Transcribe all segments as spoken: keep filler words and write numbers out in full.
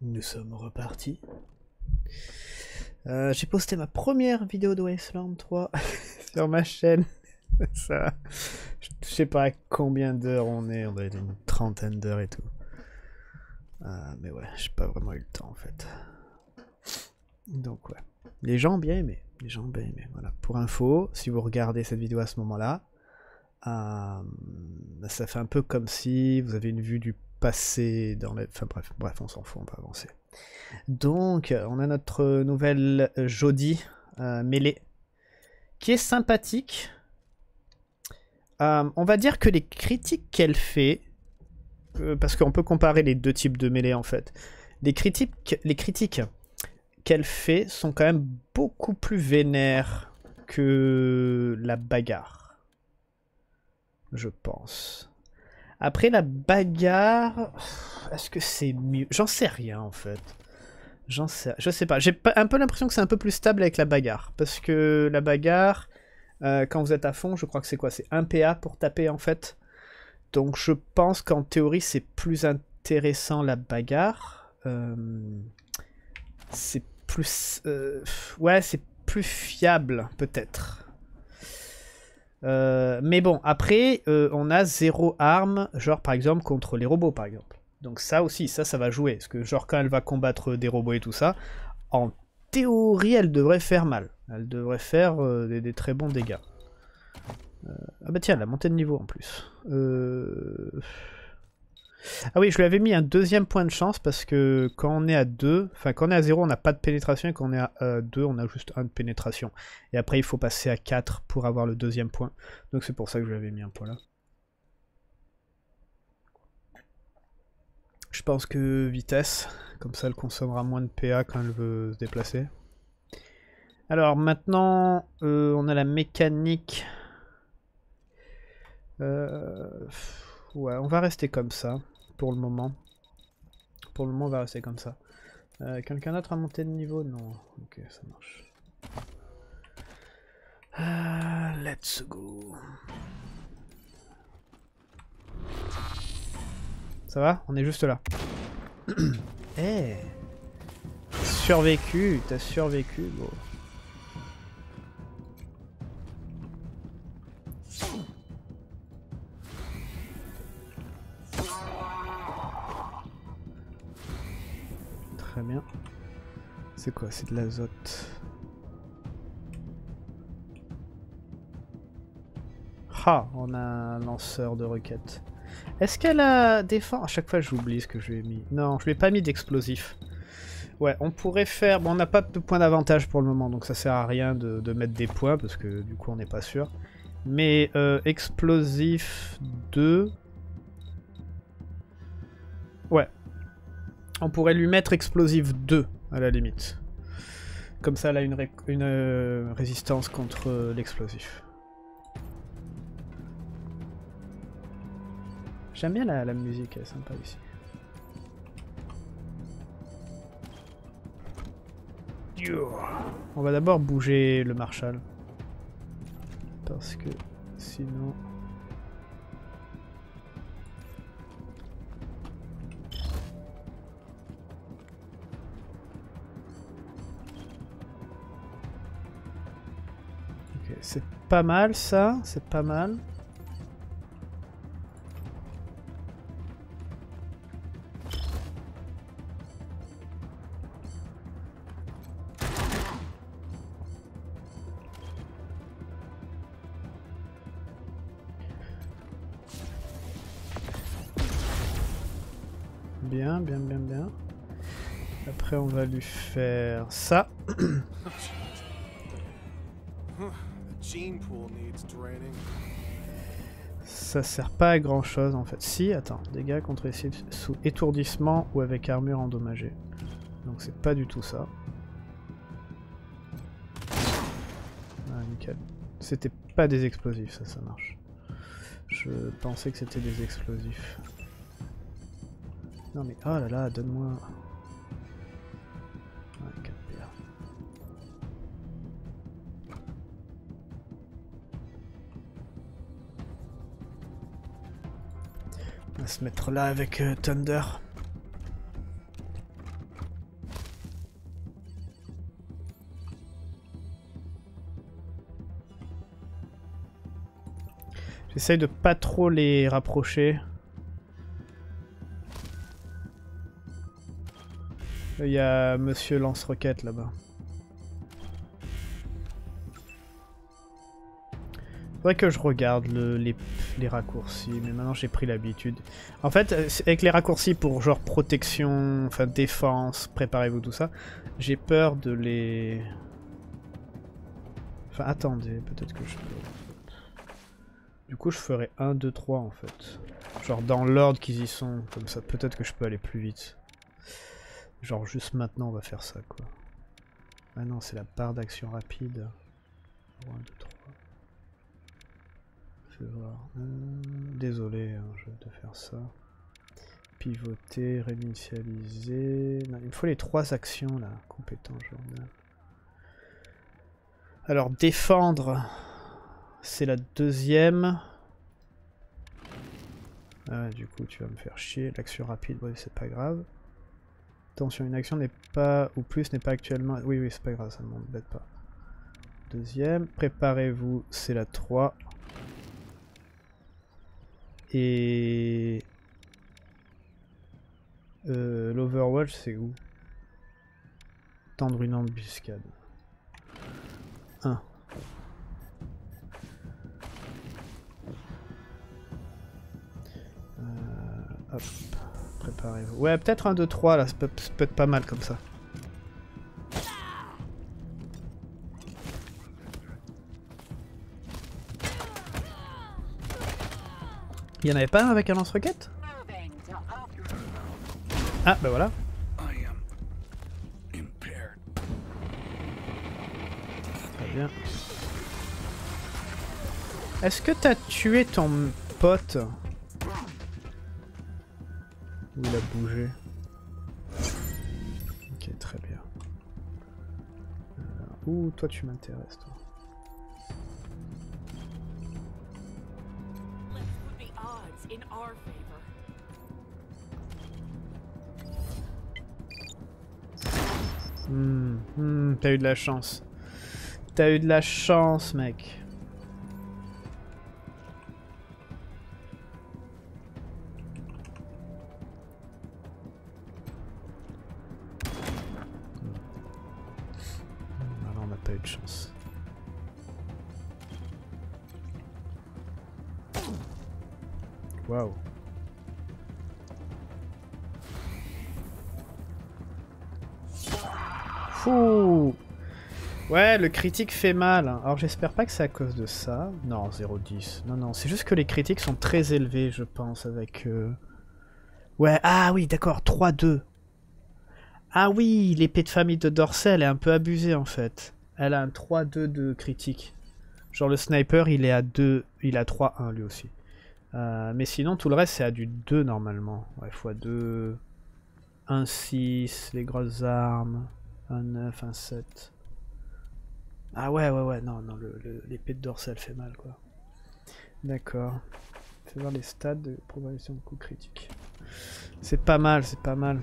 Nous sommes repartis. Euh, j'ai posté ma première vidéo de Wasteland trois sur ma chaîne. Ça, je sais pas à combien d'heures on est, on doit être une trentaine d'heures et tout. Euh, mais ouais, j'ai pas vraiment eu le temps en fait. Donc ouais. Les gens ont bien aimé. Les gens ont bien aimé. Voilà. Pour info, si vous regardez cette vidéo à ce moment-là, euh, ça fait un peu comme si vous avez une vue du passé dans les... Enfin bref, bref, on s'en fout, on va avancer. Donc, on a notre nouvelle Jody euh, mêlée, qui est sympathique. Euh, on va dire que les critiques qu'elle fait, euh, parce qu'on peut comparer les deux types de mêlée en fait, les critiques, les critiques qu'elle fait sont quand même beaucoup plus vénères que la bagarre, je pense. Après la bagarre, est-ce que c'est mieux? J'en sais rien en fait. J'en sais, je sais pas. J'ai un peu l'impression que c'est un peu plus stable avec la bagarre, parce que la bagarre, Euh, quand vous êtes à fond, je crois que c'est quoi? C'est un P A pour taper en fait. Donc je pense qu'en théorie c'est plus intéressant la bagarre. Euh, c'est plus... Euh, ouais, c'est plus fiable peut-être. Euh, mais bon, après euh, on a zéro arme, genre par exemple contre les robots par exemple. Donc ça aussi, ça ça va jouer. Parce que genre quand elle va combattre des robots et tout ça, en théorie elle devrait faire mal. Elle devrait faire euh, des, des très bons dégâts. Euh, ah bah tiens, la montée de niveau en plus. Euh... Ah oui, je lui avais mis un deuxième point de chance parce que quand on est à deux, enfin quand on est à zéro on n'a pas de pénétration et quand on est à euh, deux on a juste un de pénétration. Et après il faut passer à quatre pour avoir le deuxième point. Donc c'est pour ça que je lui avais mis un point là. Je pense que vitesse, comme ça elle consommera moins de P A quand elle veut se déplacer. Alors maintenant, euh, on a la mécanique. Euh, ouais, on va rester comme ça pour le moment. Pour le moment, on va rester comme ça. Euh, Quelqu'un d'autre a monté de niveau? Non. Ok, ça marche. Ah, let's go. Ça va? On est juste là. Eh hey, survécu, t'as survécu, gros. Très bien. C'est quoi? C'est de l'azote. Ah, on a un lanceur de roquettes. Est-ce qu'elle a défense? À chaque fois j'oublie ce que je lui ai mis. Non, je lui ai pas mis d'explosif. Ouais, on pourrait faire... Bon, on n'a pas de points d'avantage pour le moment, donc ça sert à rien de, de mettre des points, parce que du coup on n'est pas sûr. Mais euh, explosif deux... Ouais. On pourrait lui mettre explosif deux, à la limite. Comme ça, elle a une, ré... une euh, résistance contre euh, l'explosif. J'aime bien la, la musique, elle est sympa ici. On va d'abord bouger le Marshall. Parce que sinon... Ok, c'est pas mal ça, c'est pas mal. Bien, bien, bien, bien. Après, on va lui faire ça. Ça sert pas à grand chose en fait. Si, attends, dégâts contre les cibles sous étourdissement ou avec armure endommagée. Donc, c'est pas du tout ça. Ah, nickel. C'était pas des explosifs, ça, ça marche. Je pensais que c'était des explosifs. Non mais oh là là, donne-moi... Ouais, quatre P A. On va se mettre là avec euh, Thunder. J'essaye de pas trop les rapprocher. Il y a Monsieur Lance-Roquette là-bas. Faudrait que je regarde le, les, les raccourcis, mais maintenant j'ai pris l'habitude. En fait, avec les raccourcis pour genre protection, enfin défense, préparez-vous tout ça, j'ai peur de les... Enfin attendez, peut-être que je peux... Du coup je ferai un, deux, trois en fait. Genre dans l'ordre qu'ils y sont, comme ça peut-être que je peux aller plus vite. Genre juste maintenant on va faire ça quoi. Ah non, c'est la barre d'action rapide. un, deux, trois. Voir. Hum, désolé, hein, je vais te faire ça. Pivoter, réinitialiser. Non, il me faut les trois actions là. Compétent journal. Alors défendre, c'est la deuxième. Ah, du coup, tu vas me faire chier. L'action rapide, ouais, c'est pas grave. Attention, une action n'est pas ou plus n'est pas actuellement. Oui, oui, c'est pas grave, ça ne m'embête pas. Deuxième, préparez-vous, c'est la trois. Et euh, l'Overwatch c'est où? Tendre une embuscade. un. Euh, hop, préparez-vous. Ouais, peut-être un, deux, trois là, ça peut, ça peut être pas mal comme ça. Il n'y en avait pas un avec un lance-roquette? Ah, bah voilà. Très bien. Est-ce que t'as tué ton pote? Ou il a bougé? Ok, très bien. Alors, ouh, toi tu m'intéresses, toi. Mmh, mmh, t'as eu de la chance. T'as eu de la chance, mec. Alors, on n'a pas eu de chance. Waouh. Ouh. Ouais, le critique fait mal. Alors j'espère pas que c'est à cause de ça. Non, zéro dix. Non, non, c'est juste que les critiques sont très élevés, je pense, avec... Euh... Ouais, ah oui, d'accord, trois deux. Ah oui, l'épée de famille de Dorsel est un peu abusée, en fait. Elle a un trois deux de critique. Genre le sniper, il est à deux... Il a trois un, lui aussi. Euh, mais sinon, tout le reste, c'est à du deux, normalement. Ouais, fois deux... un six, les grosses armes... un neuf, un sept. Ah ouais, ouais, ouais, non, non, l'épée de Dorsel fait mal, quoi. D'accord. Fais voir les stats de probabilité de coup critique. C'est pas mal, c'est pas mal.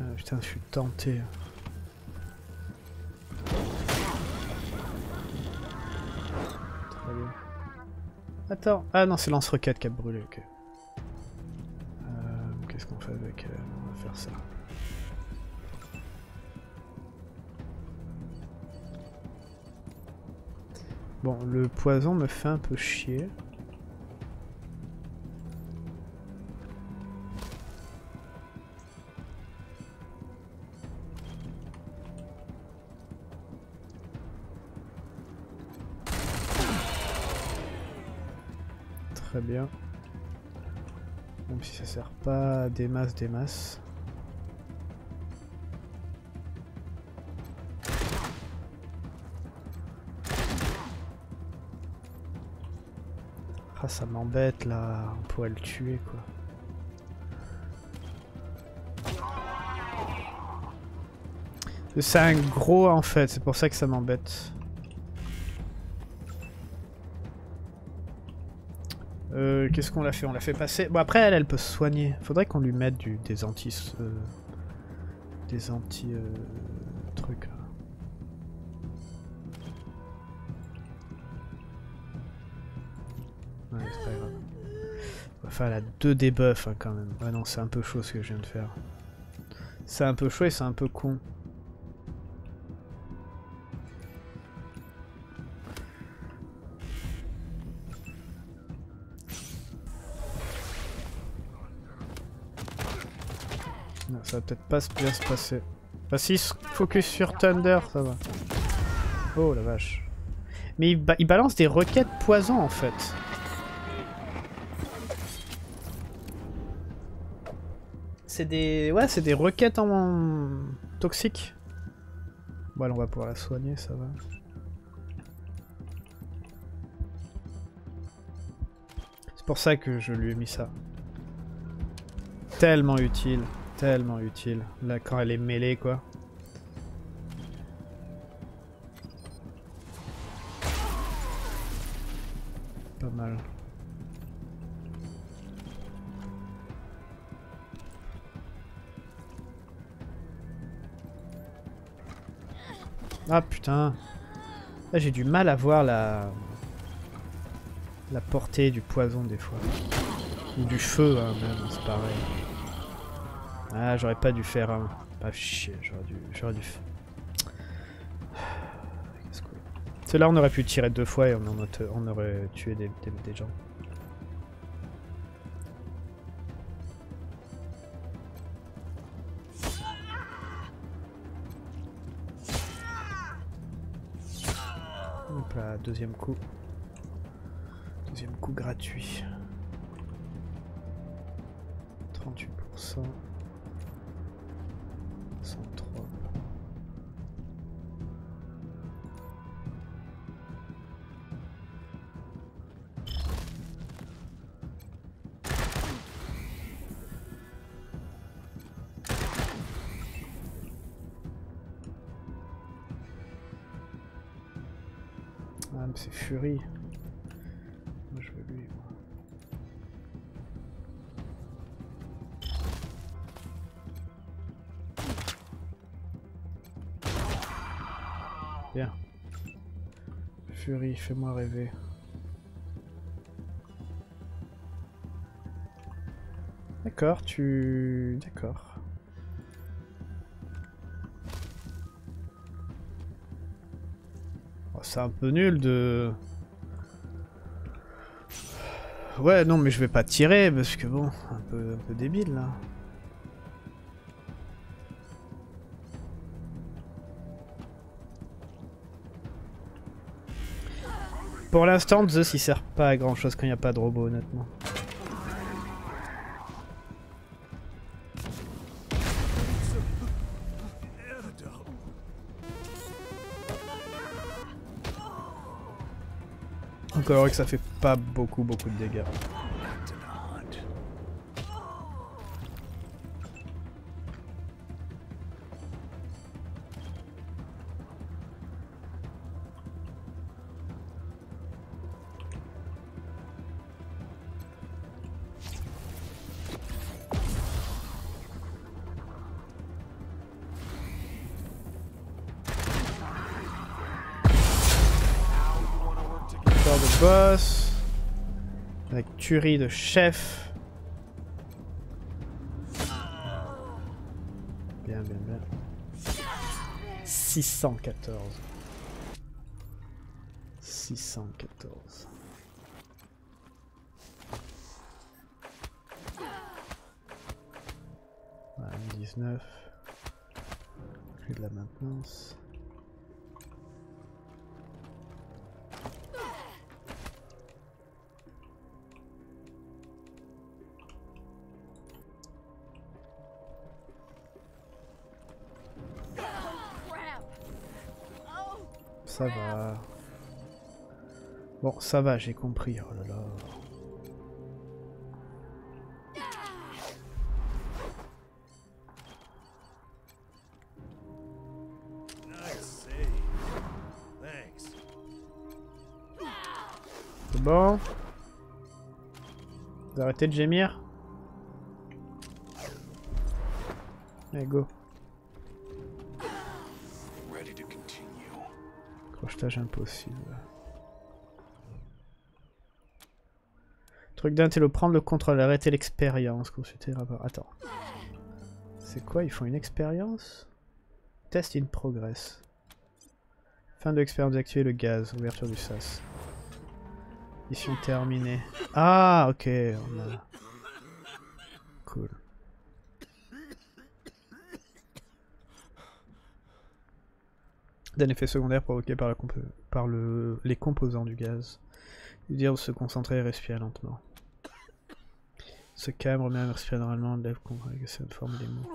Ah, putain, je suis tenté. Très bien. Attends, ah non, c'est lance-roquette qui a brûlé, ok. Euh, Qu'est-ce qu'on fait avec elle? On va faire ça. Bon, le poison me fait un peu chier. Bien, même si ça sert pas à des masses, des masses. Ah, ça m'embête là, on pourrait le tuer quoi. C'est un gros en fait, c'est pour ça que ça m'embête. Euh, Qu'est-ce qu'on l'a fait? On l'a fait passer. Bon après elle, elle peut se soigner. Faudrait qu'on lui mette du, des anti... Euh, des anti... Euh, trucs. Ouais, c'est pas grave. Enfin elle a deux debuffs hein, quand même. Ouais non c'est un peu chaud ce que je viens de faire. C'est un peu chaud et c'est un peu con. Non, ça va peut-être pas bien se passer. Bah si il se focus sur Thunder, ça va. Oh la vache. Mais il, ba il balance des roquettes poison en fait. C'est des... Ouais, c'est des roquettes en... toxiques. Bon, alors on va pouvoir la soigner, ça va. C'est pour ça que je lui ai mis ça. Tellement utile. Tellement utile. Là, quand elle est mêlée, quoi. Pas mal. Ah putain. Là, j'ai du mal à voir la... la portée du poison, des fois. Ou du feu, hein, même, c'est pareil. Ah, j'aurais pas dû faire un... Pas chier, j'aurais dû... J'aurais dû... C'est là on aurait pu tirer deux fois et on, en a te... on aurait tué des, des... des gens. Hop là, deuxième coup. Deuxième coup gratuit. trente-huit pour cent. Ah mais c'est Fury. Moi je veux lui. Bien. Fury, fais-moi rêver. D'accord, tu... D'accord. C'est un peu nul de... Ouais, non, mais je vais pas tirer, parce que bon, un peu, un peu débile, là. Pour l'instant, Zeus, il sert pas à grand-chose quand il n'y a pas de robot, honnêtement. Encore que ça fait pas beaucoup beaucoup de dégâts. Boss, avec tuerie de chef. Bien, bien, bien. six cent quatorze. six cent quatorze. Voilà, dix-neuf. Plus de la maintenance. Ça va. Bon, ça va, j'ai compris. Oh là là. C'est bon. Vous arrêtez de gémir. Allez, go. Crochetage impossible. Truc d'intello, prendre le contrôle, arrêter l'expérience, consulter le rapport. Attends. C'est quoi? Ils font une expérience? Test in progress. Fin de l'expérience, activer le gaz, ouverture du sas. Mission terminée. Ah, ok, on a... Cool. D'un effet secondaire provoqué par, la comp par le... les composants du gaz. Il veut dire se concentrer et respirer lentement. Ce calme remet à respirer normalement, lève contre cette forme des mots.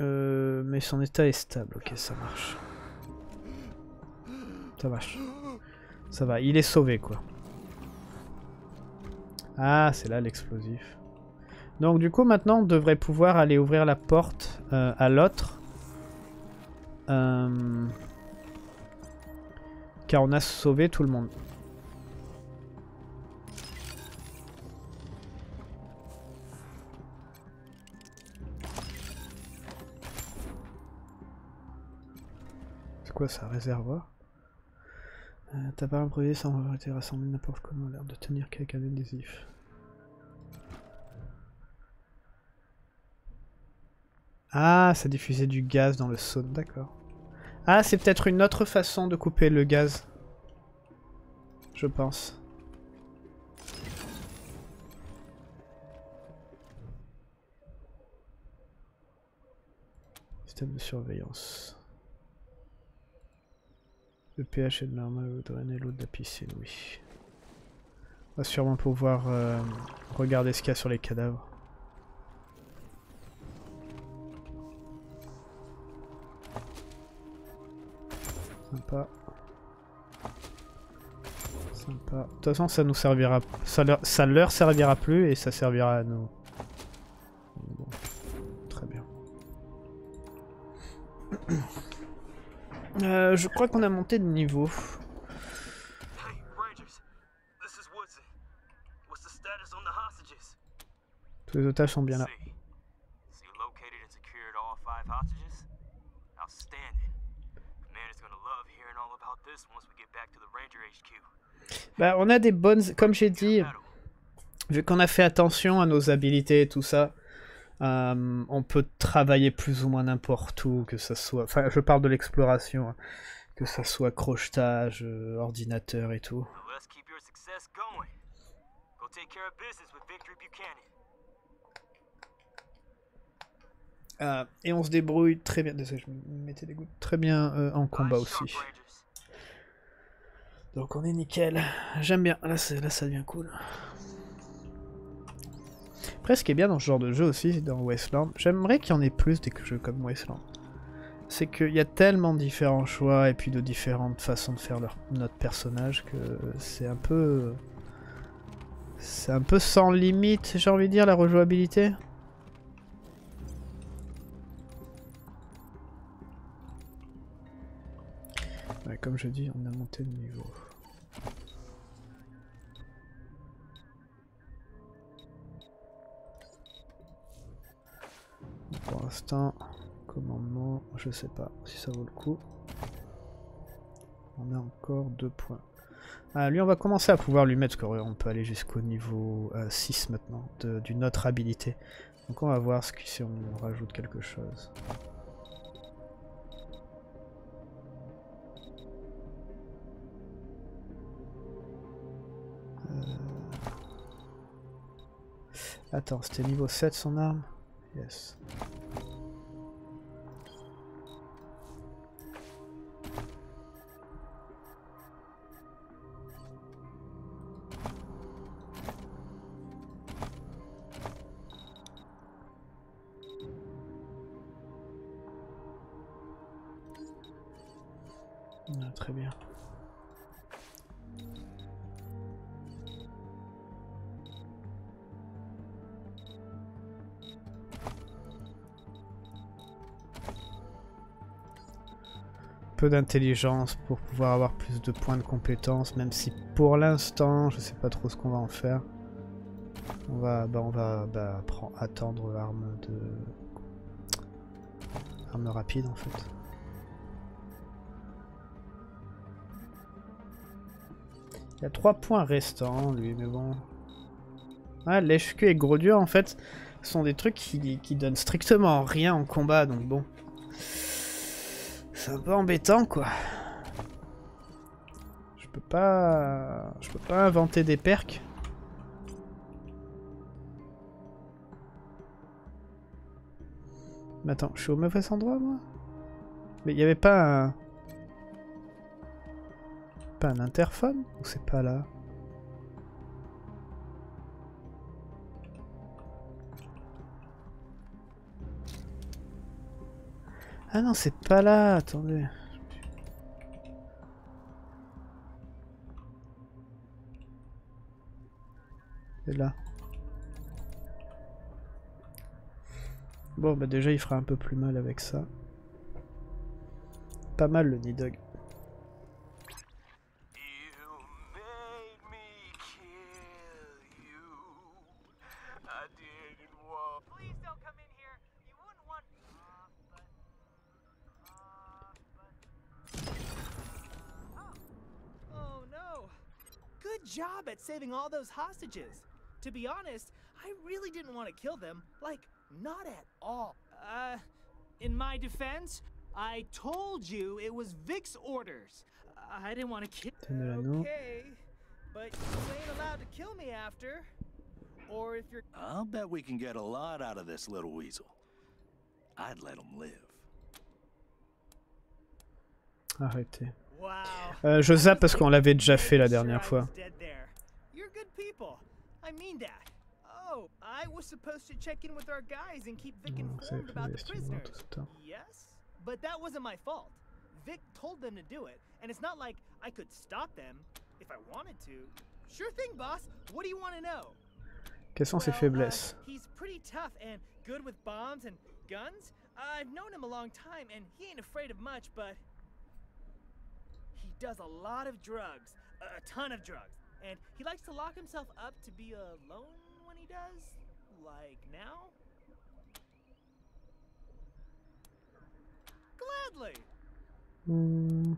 Euh, mais son état est stable, ok, ça marche. Ça marche. Ça va, il est sauvé quoi. Ah, c'est là l'explosif. Donc du coup maintenant on devrait pouvoir aller ouvrir la porte euh, à l'autre. Euh... Car on a sauvé tout le monde. Ça réservoir. Euh, T'as pas improvisé sans avoir été rassemblé n'importe comment, l'air de tenir quelqu'un d'adhésif. Ah, ça diffusait du gaz dans le saune, d'accord. Ah, c'est peut-être une autre façon de couper le gaz. Je pense. Système de surveillance. Le pH est de normal, vous drainez l'eau de la piscine, oui. On va sûrement pouvoir euh, regarder ce qu'il y a sur les cadavres. Sympa. Sympa. De toute façon, ça nous servira. Ça leur, ça leur servira plus et ça servira à nous. Bon. Très bien. Euh, je crois qu'on a monté de niveau. Tous les otages sont bien là. Bah, on a des bonnes... Comme j'ai dit, vu qu'on a fait attention à nos habilités et tout ça... Euh, on peut travailler plus ou moins n'importe où, que ça soit... Enfin, je parle de l'exploration, hein. Que ça soit crochetage, euh, ordinateur et tout. Euh, et on se débrouille très bien... Désolé, je me mettais des gouttes. Très bien euh, en combat aussi. Donc on est nickel. J'aime bien. Là, là, ça devient cool. Après, ce qui est bien dans ce genre de jeu aussi, dans Wasteland, j'aimerais qu'il y en ait plus des jeux comme Wasteland. C'est qu'il y a tellement de différents choix et puis de différentes façons de faire leur, notre personnage que c'est un peu... C'est un peu sans limite, j'ai envie de dire, la rejouabilité. Ouais, comme je dis, on a monté de niveau. Pour l'instant, commandement, je sais pas si ça vaut le coup. On a encore deux points. Ah, lui, on va commencer à pouvoir lui mettre, parce qu'on peut aller jusqu'au niveau euh, six maintenant, d'une autre habilité. Donc on va voir ce que, si on rajoute quelque chose. Euh... Attends, c'était niveau sept son arme? Yes. Ah, très bien. peu d'intelligence pour pouvoir avoir plus de points de compétence, même si pour l'instant je sais pas trop ce qu'on va en faire. On va, bah, on va bah, prendre, attendre l'arme de... arme rapide en fait. Il y a trois points restants lui, mais bon... Ouais, lèche-cul et gros dur en fait sont des trucs qui, qui donnent strictement rien en combat, donc bon... C'est un peu embêtant quoi. Je peux pas... Je peux pas inventer des perks. Mais attends, je suis au mauvais endroit moi? Mais il n'y avait pas un... Pas un interphone? Ou c'est pas là? Ah non, c'est pas là, attendez. C'est là. Bon, bah déjà, il fera un peu plus mal avec ça. Pas mal, le Nidhog. Saving all those hostages. To be honest, I really didn't want to kill them, like, not at all. Uh, in my defense, I told you it was Vic's orders. I didn't want to kill... Okay, but you ain't allowed to kill me after. Or if you're... I'll bet we can get a lot out of this little weasel. I'd let him live. Arrêtez. Euh, je zappe parce qu'on l'avait déjà fait la dernière fois. Quelles sont ses faiblesses? Does a lot of drugs, a ton of drugs, and he likes to lock himself up to be alone when he does, like now. Gladly. Mm.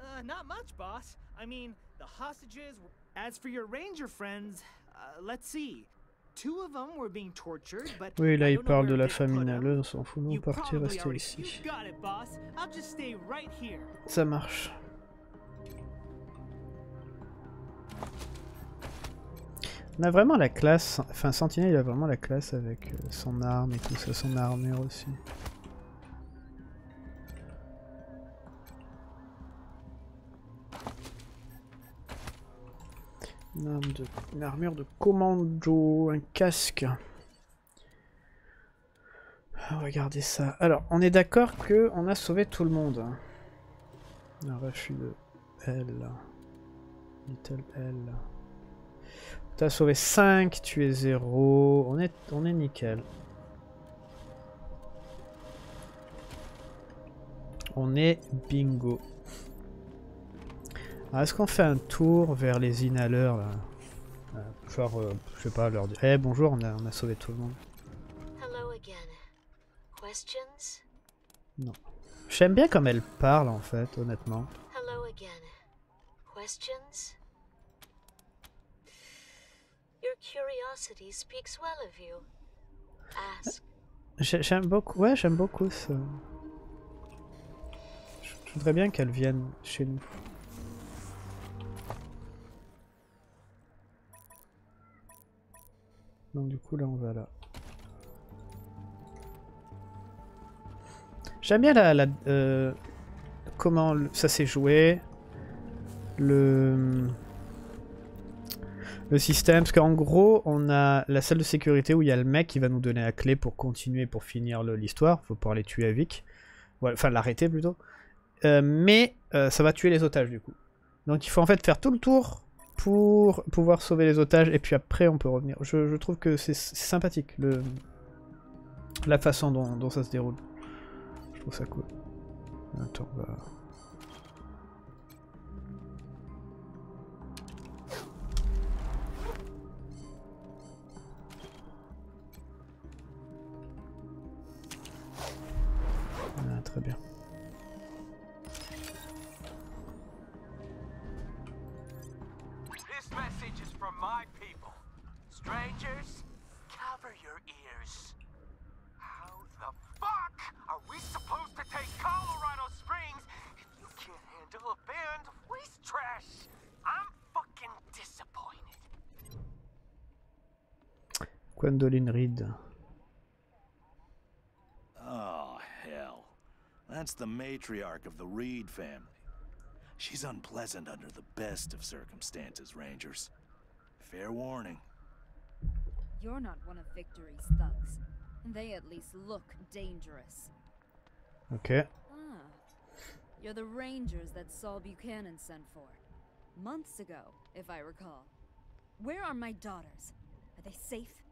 Uh, not much, boss. I mean, the hostages. As for your ranger friends, uh, let's see. Two of them were being tortured, but oui, là il parle de la famine à l'œil, on s'en fout, nous partir, rester ici. Ça marche. On a vraiment la classe, enfin Sentinel il a vraiment la classe avec son arme et tout ça, son armure aussi. Une, arme de, une armure de commando, un casque. Ah, regardez ça. Alors, on est d'accord que on a sauvé tout le monde. Un refus de L. Little L. T'as sauvé cinq, tu es zéro. On est, on est nickel. On est bingo. Ah, est-ce qu'on fait un tour vers les inhaleurs là? euh, Genre, euh, je sais pas, leur dire. Eh hey, bonjour, on a, on a sauvé tout le monde. Hello again. Questions? Non. J'aime bien comme elle parle en fait, honnêtement. Hello again. Questions? Your curiosity speaks well of you. Ask. J'aime beaucoup, ouais, j'aime beaucoup ça. Je voudrais bien qu'elle vienne chez nous. Donc du coup là on va là. J'aime bien la, la euh, comment ça s'est joué, le le système, parce qu'en gros on a la salle de sécurité où il y a le mec qui va nous donner la clé pour continuer, pour finir l'histoire, faut pouvoir les tuer à Vic, enfin l'arrêter plutôt, euh, mais euh, ça va tuer les otages du coup. Donc il faut en fait faire tout le tour pour pouvoir sauver les otages, et puis après on peut revenir. Je, je trouve que c'est sympathique, le, la façon dont, dont ça se déroule. Je trouve ça cool. Attends, on va... Ah, très bien. This message is from my people. Strangers, cover your ears. How the fuck are we supposed to take Colorado Springs if you can't handle abandoned waste trash? I'm fucking disappointed. Gwendoline Reed. Oh hell. That's the matriarch of the Reed family. She's unpleasant under the best of circumstances, Rangers. Fair warning. You're not one of Victory's thugs. They at least look dangerous. Okay. Ah, you're the Rangers that Saul Buchanan sent for. Months ago, if I recall. Where are my daughters? Are they safe?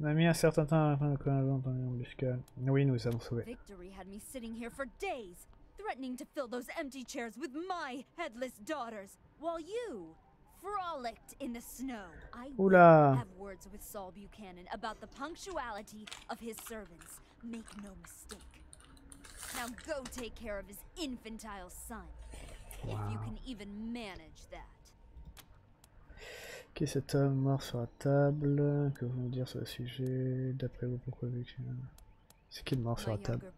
On a mis un certain temps afin de connaître ton embuscade. Oui, nous les avons sauvés. Victory had me sitting here for days, threatening to fill those empty chairs with my headless daughters, while you frolicked in the snow. I will have words with Saul Buchanan about the punctuality of his servants. Make no mistake. Now go take care of his infantile son. Wow. If you can even manage that. Qui est cet homme mort sur la table? Que vous me dire sur le sujet? D'après vous, pourquoi Buchanan? C'est qui le mort sur la table?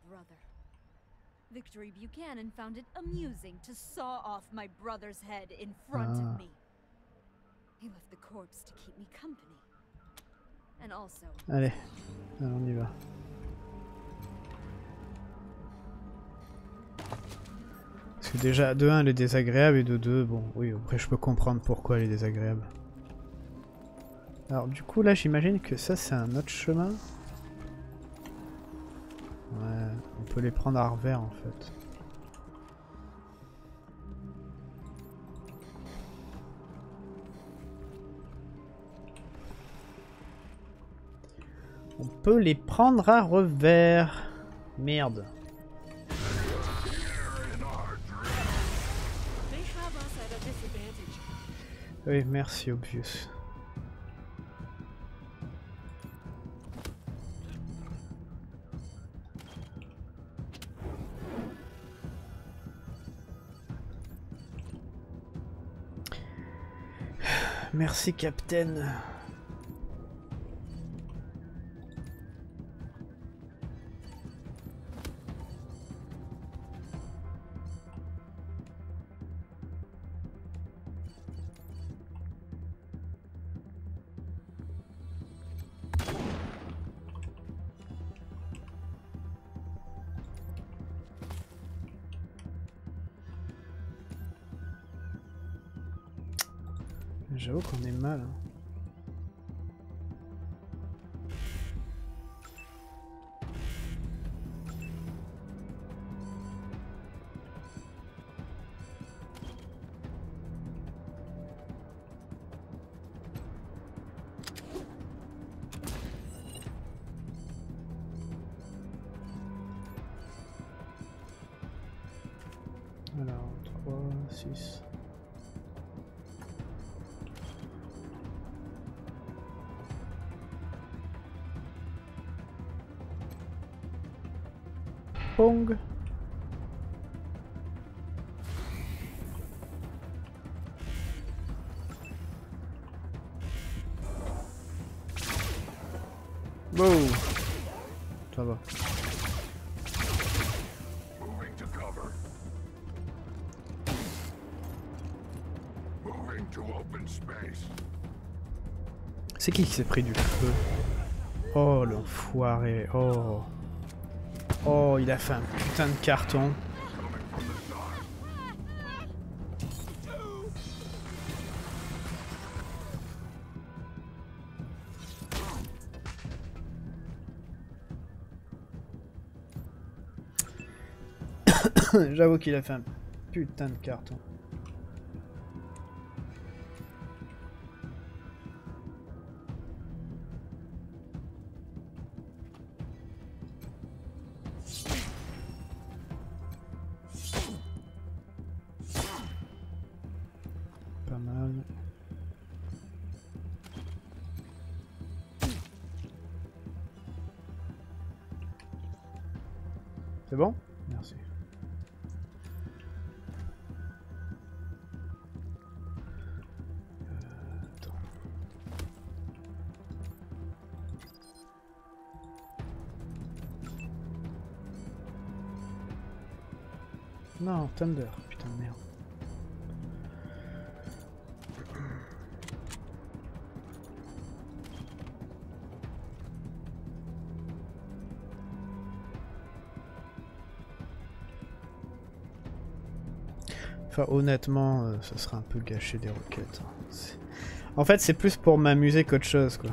Victory Buchanan found it amusing to saw off my brother's head in front ah. of me. He left the corpse to keep me company. And also... Allez, alors on y va. Parce que déjà, de un, elle est désagréable, et de deux, bon, oui, après je peux comprendre pourquoi elle est désagréable. Alors du coup, là, j'imagine que ça, c'est un autre chemin. Ouais, on peut les prendre à revers, en fait. On peut les prendre à revers. Merde. Oui, merci, Obvious. Merci, Capitaine. J'avoue qu'on est mal. Hein. Alors, trois, six... Pong. Wow. Ça va. Moving to cover. Moving to open space. C'est qui qui s'est pris du feu? Oh l'enfoiré. Oh. Oh, il a fait un putain de carton. J'avoue qu'il a fait un putain de carton. mal. C'est bon? Merci. Non, Thunder, putain de merde. Enfin, honnêtement, euh, ça serait un peu gâcher des roquettes. Hein. En fait, c'est plus pour m'amuser qu'autre chose, quoi.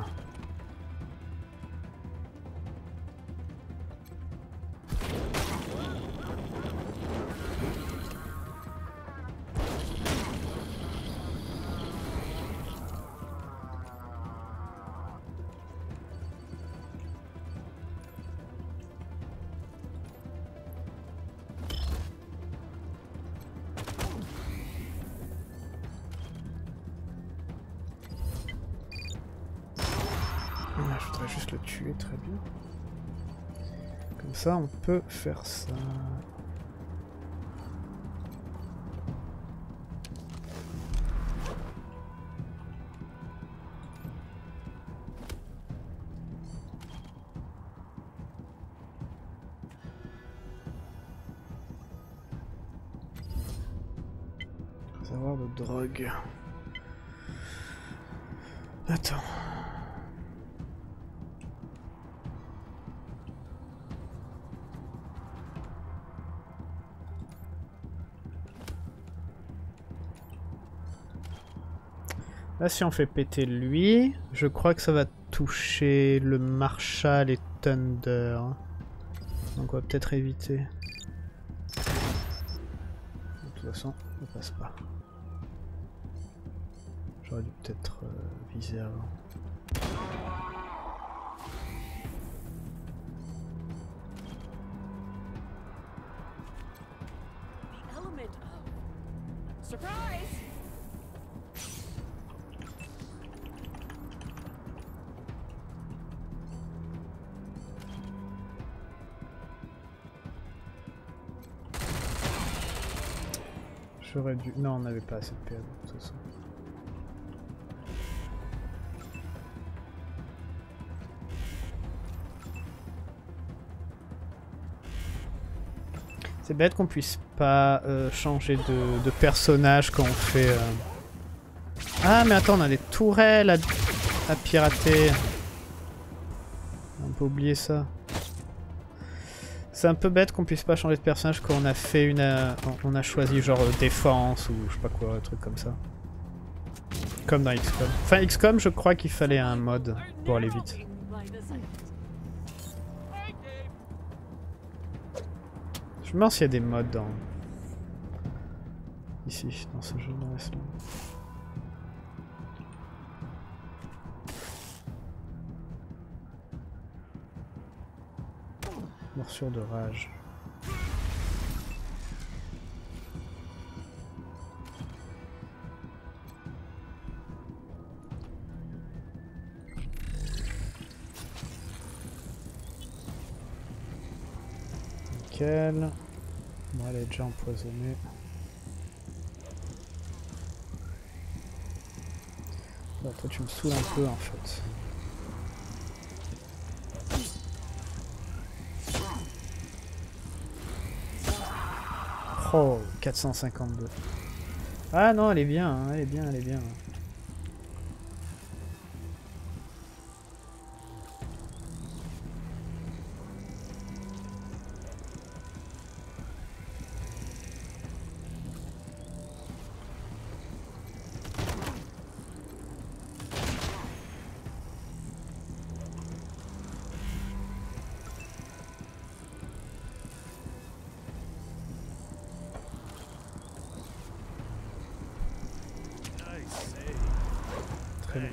Ça, on peut faire ça. Savoir de drogue. Attends. Là, si on fait péter lui, je crois que ça va toucher le Marshall et Thunder. Donc on va peut-être éviter. De toute façon, on passe pas. J'aurais dû peut-être euh, viser avant. J'aurais dû... Non, on n'avait pas assez de P A de toute façon. C'est bête qu'on puisse pas euh, changer de, de personnage quand on fait... Euh... Ah mais attends, on a des tourelles à, à pirater. On peut oublier ça. C'est un peu bête qu'on puisse pas changer de personnage quand on a fait une... Euh, on a choisi genre euh, défense ou je sais pas quoi, un truc comme ça. Comme dans X COM. Enfin X COM, je crois qu'il fallait un mode pour aller vite. Je me demande s'il y a des modes dans... Ici, dans ce jeu de Wasteland. Morsure de rage. Nickel. Bon, elle est déjà empoisonnée. Bah, toi tu me saoules un peu en fait. Oh, quatre cent cinquante-deux. Ah non, elle est bien, hein, elle est bien, elle est bien.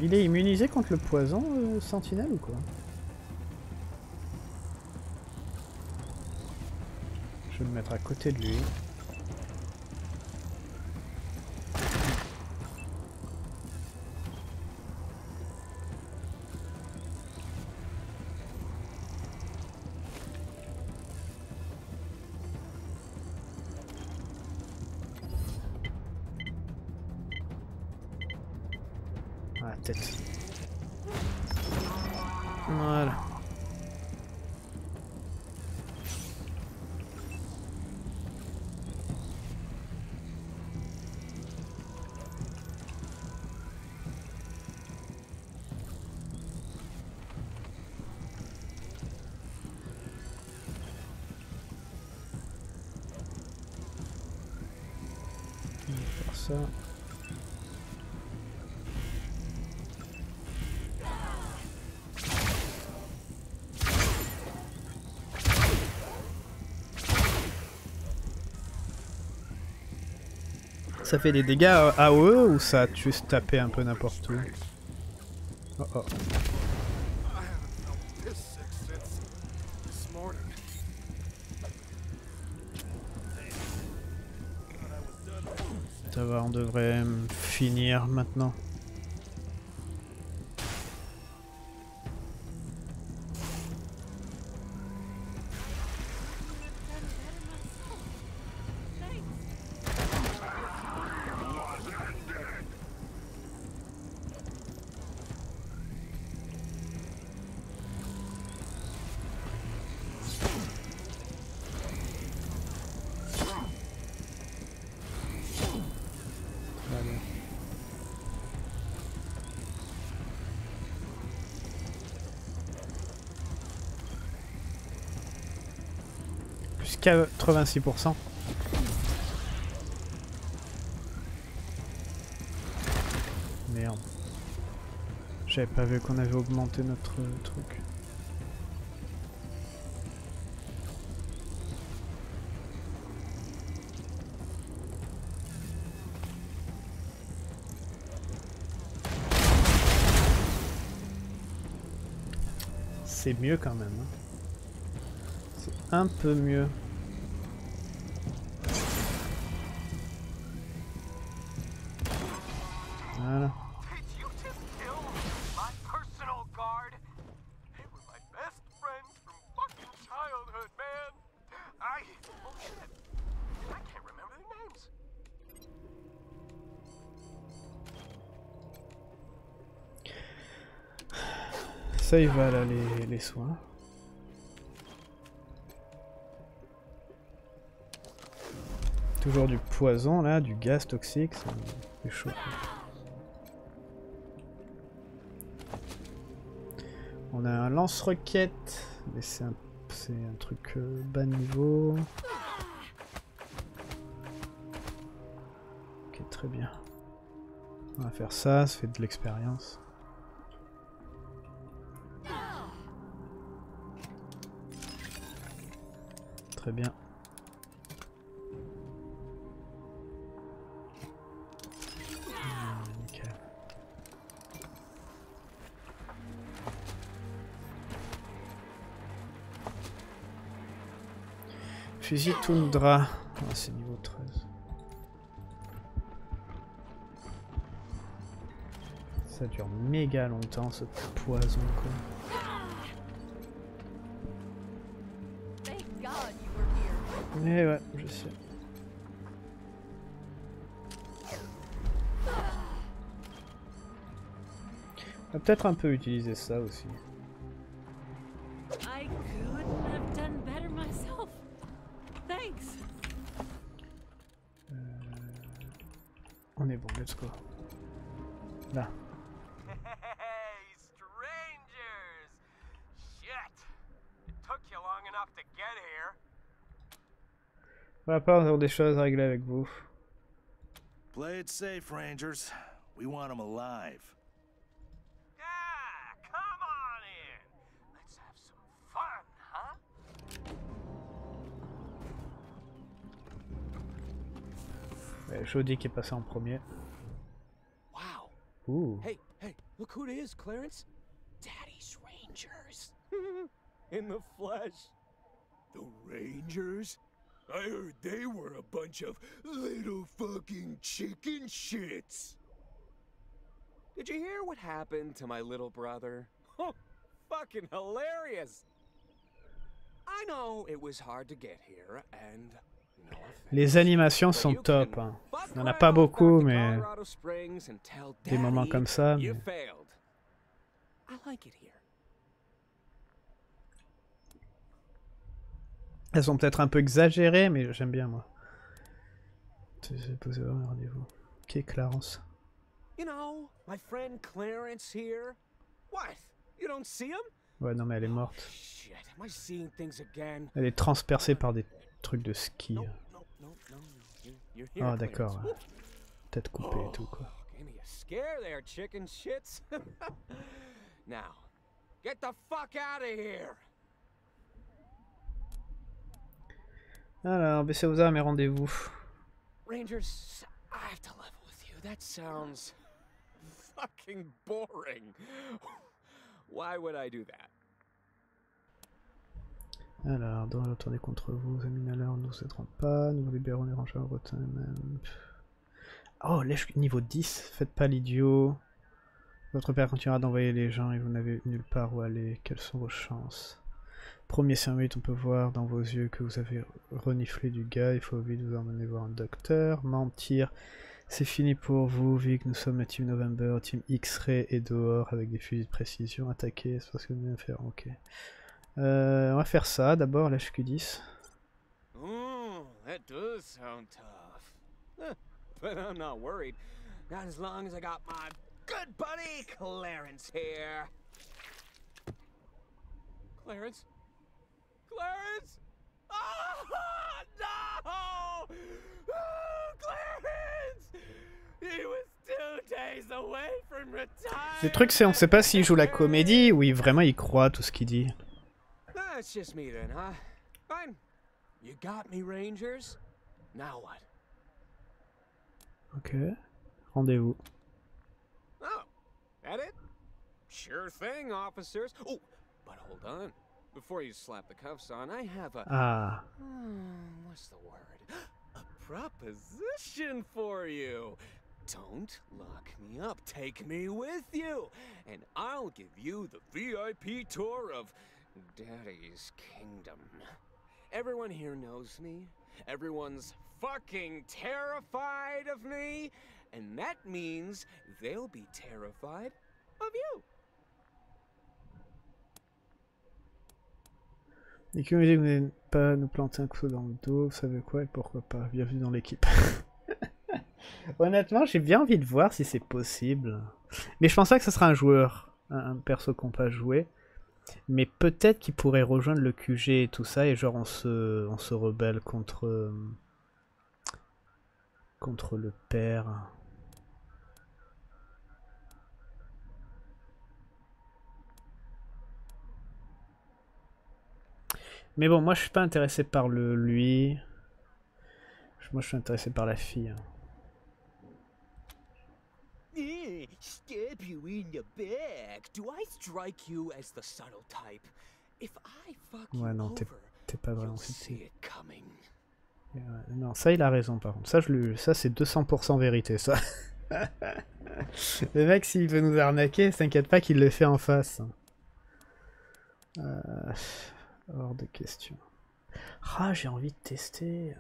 Il est immunisé contre le poison, euh, sentinelle ou quoi? Je vais me mettre à côté de lui. la tête. Voilà. Ça. Ça fait des dégâts à eux ou ça a juste tapé un peu n'importe où? Oh oh. Ça va, on devrait finir maintenant. quatre-vingt-six pour cent. Merde. J'avais pas vu qu'on avait augmenté notre truc. C'est mieux quand même. Hein. C'est un peu mieux. Ça y va là les, les soins. Toujours du poison là, du gaz toxique, c'est chaud. On a un lance-roquette, mais c'est un, c'est un truc euh, bas niveau. Ok, très bien. On va faire ça, ça fait de l'expérience. Très bien. Mmh, nickel. Fusil Toundra. Ah, c'est niveau treize. Ça dure méga longtemps ce poison quoi. Eh ouais, je sais. On va peut-être un peu utiliser ça aussi. Euh... On est bon, let's go. Là. On va pas avoir des choses à régler avec vous. Play it safe, Rangers. We want them alive. Yeah, come on in. Let's have some fun, huh? Ouais, Jody qui est passé en premier. Wow. Ooh. Hey, hey, look who it is, Clarence. Daddy's Rangers. In the flesh. The Rangers. I heard they were a bunch of little fucking chicken shits. Did you hear what happened to my little brother? Oh, fucking hilarious. I know it was hard to get here, and Les animations sont top. Hein. On n'en a pas beaucoup, mais des moments comme ça. Mais... Elles sont peut-être un peu exagérées, mais j'aime bien moi. J'ai posé un rendez-vous. Qui est Clarence? Ouais, non mais elle est morte. Elle est transpercée par des trucs de ski. Ah d'accord. Tête coupée et tout quoi. Alors, baissez vos armes et rendez-vous. Rangers, I have to level with you. That sounds fucking boring. Why would I do that? Alors, dans la tournée contre vous, les mineurs ne se trompent pas, nous libérons les rangers en rotin même. Oh, lèche niveau dix, faites pas l'idiot. Votre père continuera d'envoyer les gens et vous n'avez nulle part où aller. Quelles sont vos chances? Premier cinq minutes, on peut voir dans vos yeux que vous avez reniflé du gars, il faut vite vous emmener voir un docteur. Mentir, c'est fini pour vous, Vic, nous sommes la Team November, Team X-Ray et dehors avec des fusils de précision, attaquer, c'est parce que nous allons faire, ok. Euh, on va faire ça, d'abord l'H Q dix. Clarence? Clarence? Oh, no! Oh, Clarence! He was two days away from retirement. Le truc c'est on sait pas s'il joue la comédie ou il, vraiment il croit tout ce qu'il dit. That's just me then, huh? Fine. You got me, Rangers. Now what? Okay. Rendez-vous. Oh, that it? Sure thing, officers. Oh, but hold on. Before you slap the cuffs on, I have a ah. hmm, what's the word? A proposition for you. Don't lock me up. Take me with you, and I'll give you the V I P tour of Daddy's Kingdom. Everyone here knows me. Everyone's fucking terrified of me, and that means they'll be terrified of you. Et que vous n'allez pas nous planter un coup dans le dos, vous savez quoi et pourquoi pas. Bienvenue dans l'équipe. Honnêtement, j'ai bien envie de voir si c'est possible. Mais je pense pas que ce sera un joueur, un perso qu'on peut jouer. Mais peut-être qu'il pourrait rejoindre le Q G et tout ça, et genre on se, on se rebelle contre, contre le père. Mais bon, moi je suis pas intéressé par le lui. Moi je suis intéressé par la fille. Stab you in the back. Do I strike you as the subtle type? If I fuck you over, t'es pas vraiment subtil. Ouais, non, ça il a raison par contre. Ça je le, ça c'est deux cents pour cent vérité ça. Le mec s'il veut nous arnaquer, s'inquiète pas qu'il le fait en face. Euh... Hors de question. Ah, j'ai envie de tester.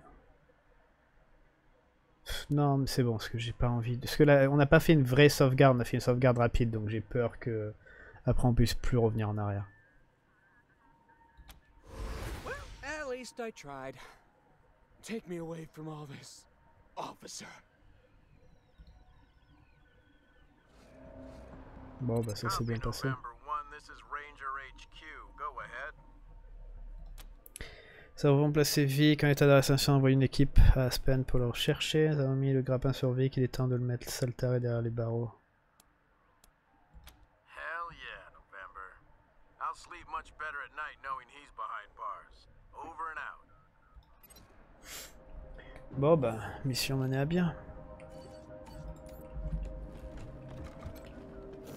Non, mais c'est bon, parce que j'ai pas envie. De... Parce que là, on n'a pas fait une vraie sauvegarde, on a fait une sauvegarde rapide, donc j'ai peur que après on puisse plus revenir en arrière. Well, at least I tried. Take me away from all this, officer. Bon, bah ça s'est bien passé. Ça va remplacer Vic en état d'arrestation, envoyer une équipe à Aspen pour le rechercher. Nous avons mis le grappin sur Vic, il est temps de le mettre saltaré derrière les barreaux. Hell yeah, November. I'll sleep much better at night knowing he's behind bars. Over and out. Bon bah, mission menée à bien.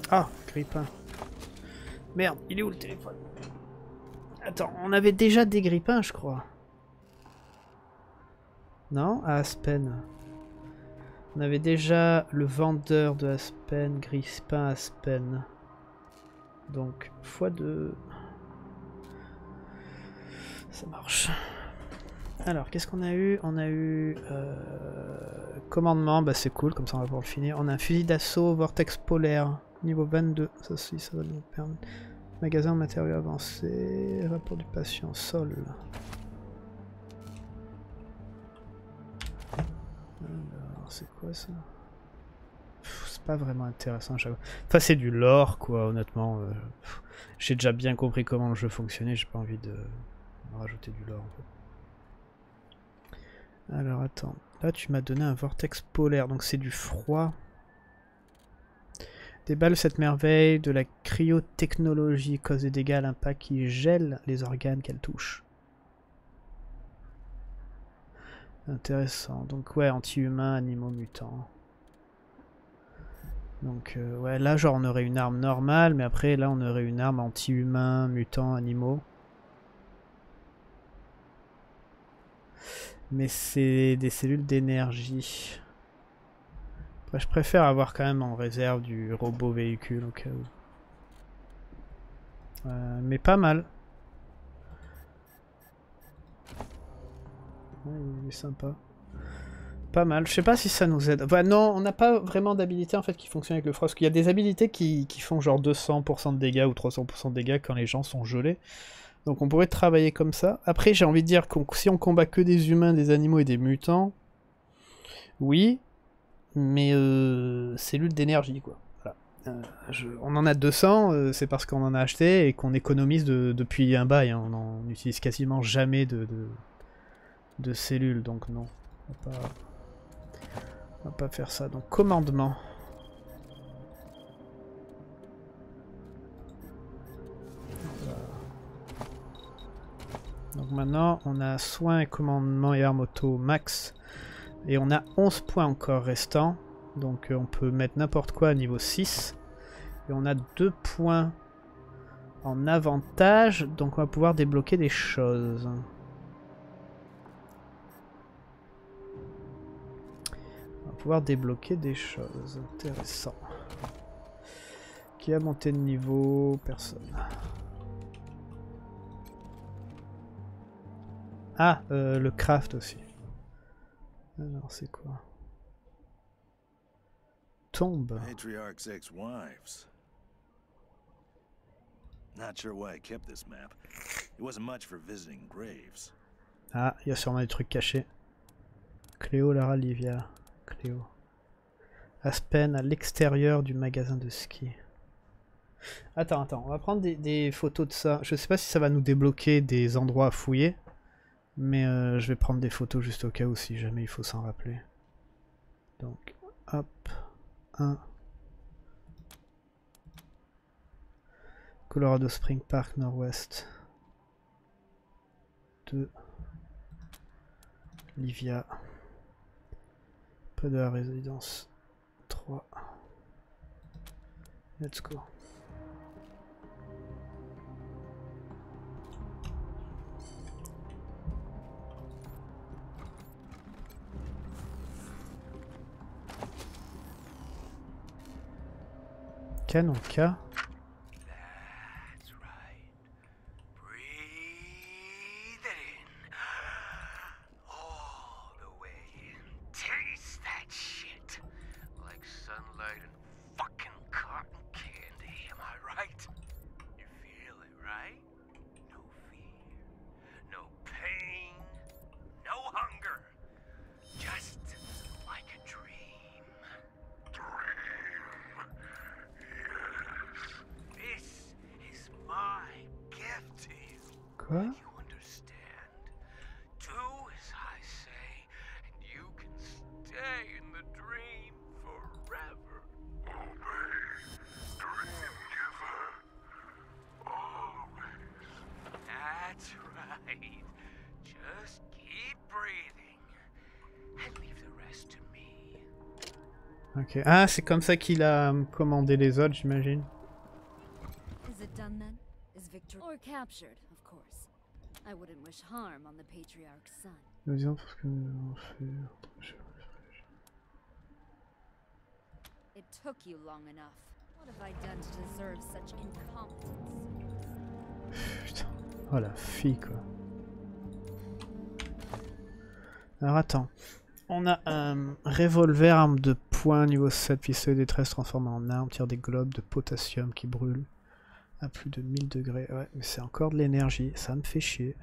Ah, grippin. Merde, il est où le téléphone? Attends, on avait déjà des grippins, je crois. Non, à Aspen. On avait déjà le vendeur de Aspen, grippin Aspen. Donc, fois deux. Ça marche. Alors, qu'est-ce qu'on a eu? On a eu... Euh, commandement, bah c'est cool, comme ça on va pouvoir le finir. On a un fusil d'assaut, Vortex Polaire, niveau vingt-deux. Ça aussi, ça va nous permettre... Magasin de matériaux avancés, rapport du patient, sol. Alors, c'est quoi ça? C'est pas vraiment intéressant à chaque fois. Enfin, c'est du lore, quoi, honnêtement. Euh, j'ai déjà bien compris comment le jeu fonctionnait, j'ai pas envie de rajouter du lore, en fait. Alors attends, là tu m'as donné un vortex polaire, donc c'est du froid. Des balles, cette merveille, de la cryotechnologie cause des dégâts à l'impact qui gèle les organes qu'elle touche. Intéressant, donc ouais, anti-humains, animaux mutants. Donc euh, ouais, là genre on aurait une arme normale, mais après là on aurait une arme anti-humains, mutants, animaux. Mais c'est des cellules d'énergie. Après, je préfère avoir quand même en réserve du robot véhicule au cas où. Euh, mais pas mal. Ouais, il est sympa. Pas mal. Je sais pas si ça nous aide. Enfin, non, on n'a pas vraiment d'habilité en fait qui fonctionne avec le froid. Parce qu'il y a des habilités qui, qui font genre deux cents pour cent de dégâts ou trois cents pour cent de dégâts quand les gens sont gelés. Donc on pourrait travailler comme ça. Après j'ai envie de dire que si on combat que des humains, des animaux et des mutants, oui, mais euh, cellule d'énergie quoi. Voilà. Euh, je, on en a deux cents, euh, c'est parce qu'on en a acheté et qu'on économise de, depuis un bail. Hein. On n'utilise quasiment jamais de, de, de cellules, donc non. On va pas, on va pas faire ça. Donc commandement. Donc maintenant, on a soins, commandement et armes auto max. Et on a onze points encore restants. Donc on peut mettre n'importe quoi à niveau six. Et on a deux points en avantage. Donc on va pouvoir débloquer des choses. On va pouvoir débloquer des choses. Intéressant. Qui a monté de niveau? Personne. Ah, euh, le craft aussi. Alors, c'est quoi? Tombe. Patriarch's ex-wives. Not sure why I kept this map. It wasn't much for visiting graves. Ah, il y a sûrement des trucs cachés. Cléo, Lara, Livia. Cléo. Aspen à l'extérieur du magasin de ski. Attends, attends, on va prendre des, des photos de ça. Je sais pas si ça va nous débloquer des endroits à fouiller. Mais euh, je vais prendre des photos juste au cas où si jamais il faut s'en rappeler. Donc, hop, un. Colorado Spring Park Nord-Ouest. deux. Livia. Près de la résidence. trois. Let's go. Canon K. Okay. Ah, c'est comme ça qu'il a commandé les autres, j'imagine. Is it done then? Is Victor or captured, of course. I wouldn't wish harm on the patriarch's son. Nous disons parce que nous avons fait. It took you long enough. What have I done to deserve such incompetence? Putain, oh la fille quoi. Alors attends, on a un revolver, arme de poing, niveau sept, pistolet détresse transformé en arme, tire des globes de potassium qui brûlent à plus de mille degrés. Ouais, mais c'est encore de l'énergie, ça me fait chier.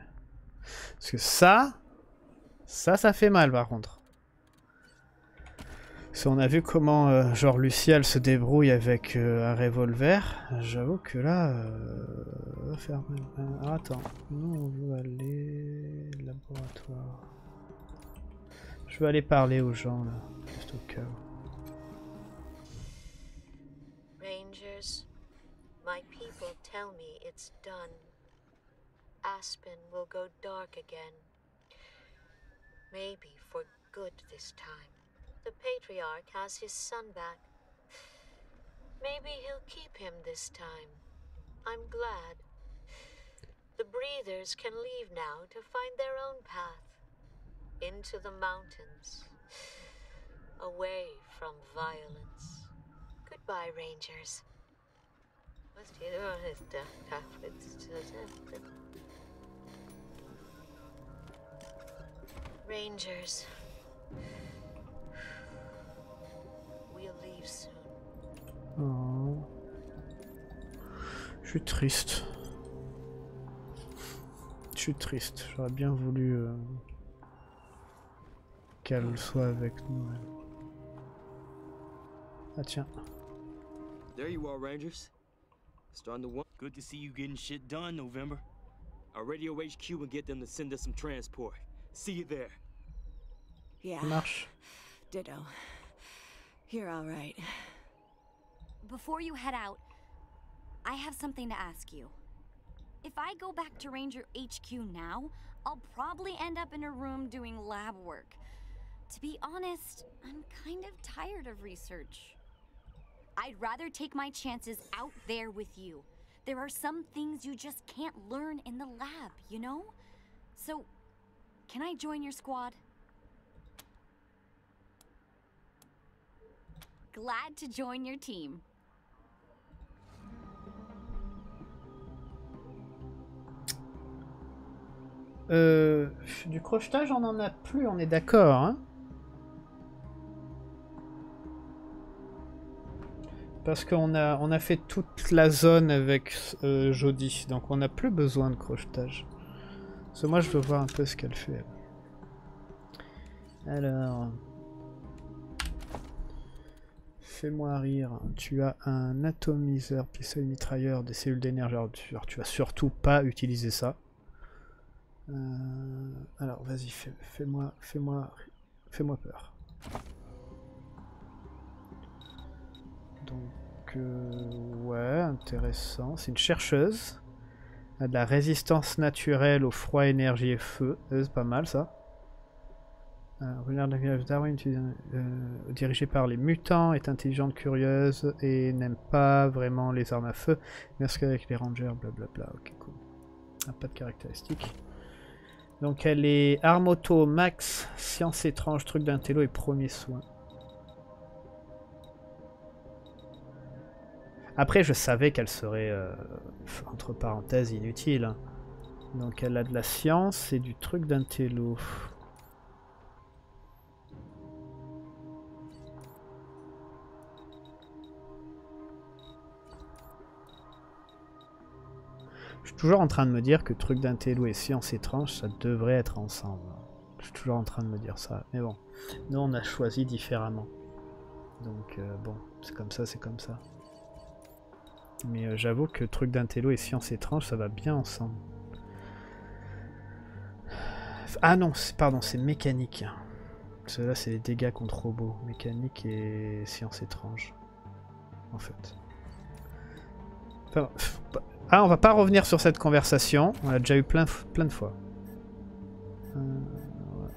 Parce que ça, ça, ça fait mal par contre. Si on a vu comment, euh, genre, Lucia, elle se débrouille avec euh, un revolver, j'avoue que là, euh, va faire mal. Ah, attends, nous on veut aller... laboratoire... Je veux aller parler aux gens, là, juste au cas où. Rangers, my people tell me it's done. Aspen will go dark again. Maybe for good this time. The Patriarch has his son back. Maybe he'll keep him this time. I'm glad. The breathers can leave now to find their own path. Into the mountains. Away from violence. Goodbye, Rangers. Rangers. Oh. Je suis triste. Je suis triste. J'aurais bien voulu euh, qu'elle soit avec nous. Ah tiens. There you are, Rangers. Starting to one. Good to see you getting shit done, November. I'll radio H Q and get them to send us some transport. See you there. Yeah. Marche. Ditto. You're all right. Before you head out, I have something to ask you. If I go back to Ranger H Q now, I'll probably end up in a room doing lab work. To be honest, I'm kind of tired of research. I'd rather take my chances out there with you. There are some things you just can't learn in the lab, you know? So, can I join your squad? Glad to join your team. Euh, du crochetage, on en a plus, on est d'accord, hein? Parce qu'on a, on a fait toute la zone avec euh, Jody, donc on n'a plus besoin de crochetage. Parce que moi, je veux voir un peu ce qu'elle fait. Alors... Fais-moi rire, tu as un atomiseur, pistolet mitrailleur, des cellules d'énergie, alors tu vas surtout pas utiliser ça. Euh, alors vas-y, fais-moi fais fais-moi fais-moi peur. Donc euh, ouais, intéressant, c'est une chercheuse. Elle a de la résistance naturelle au froid, énergie et feu, c'est pas mal ça. Renard de la village de Darwin, euh, dirigée par les mutants, est intelligente, curieuse et n'aime pas vraiment les armes à feu. Merci avec les rangers, blablabla. Ok, cool. Ah, pas de caractéristiques. Donc elle est arme auto, max, science étrange, truc d'intello et premier soin. Après, je savais qu'elle serait, euh, entre parenthèses, inutile. Donc elle a de la science et du truc d'intello. Je suis toujours en train de me dire que truc d'intello et science étrange, ça devrait être ensemble. Je suis toujours en train de me dire ça. Mais bon, nous on a choisi différemment. Donc euh, bon, c'est comme ça, c'est comme ça. Mais euh, j'avoue que truc d'intello et science étrange, ça va bien ensemble. Ah non, pardon, c'est mécanique. Cela c'est les dégâts contre robots. Mécanique et science étrange. En fait. Enfin, bah, ah, on va pas revenir sur cette conversation, on l'a déjà eu plein, plein de fois. Euh, ouais.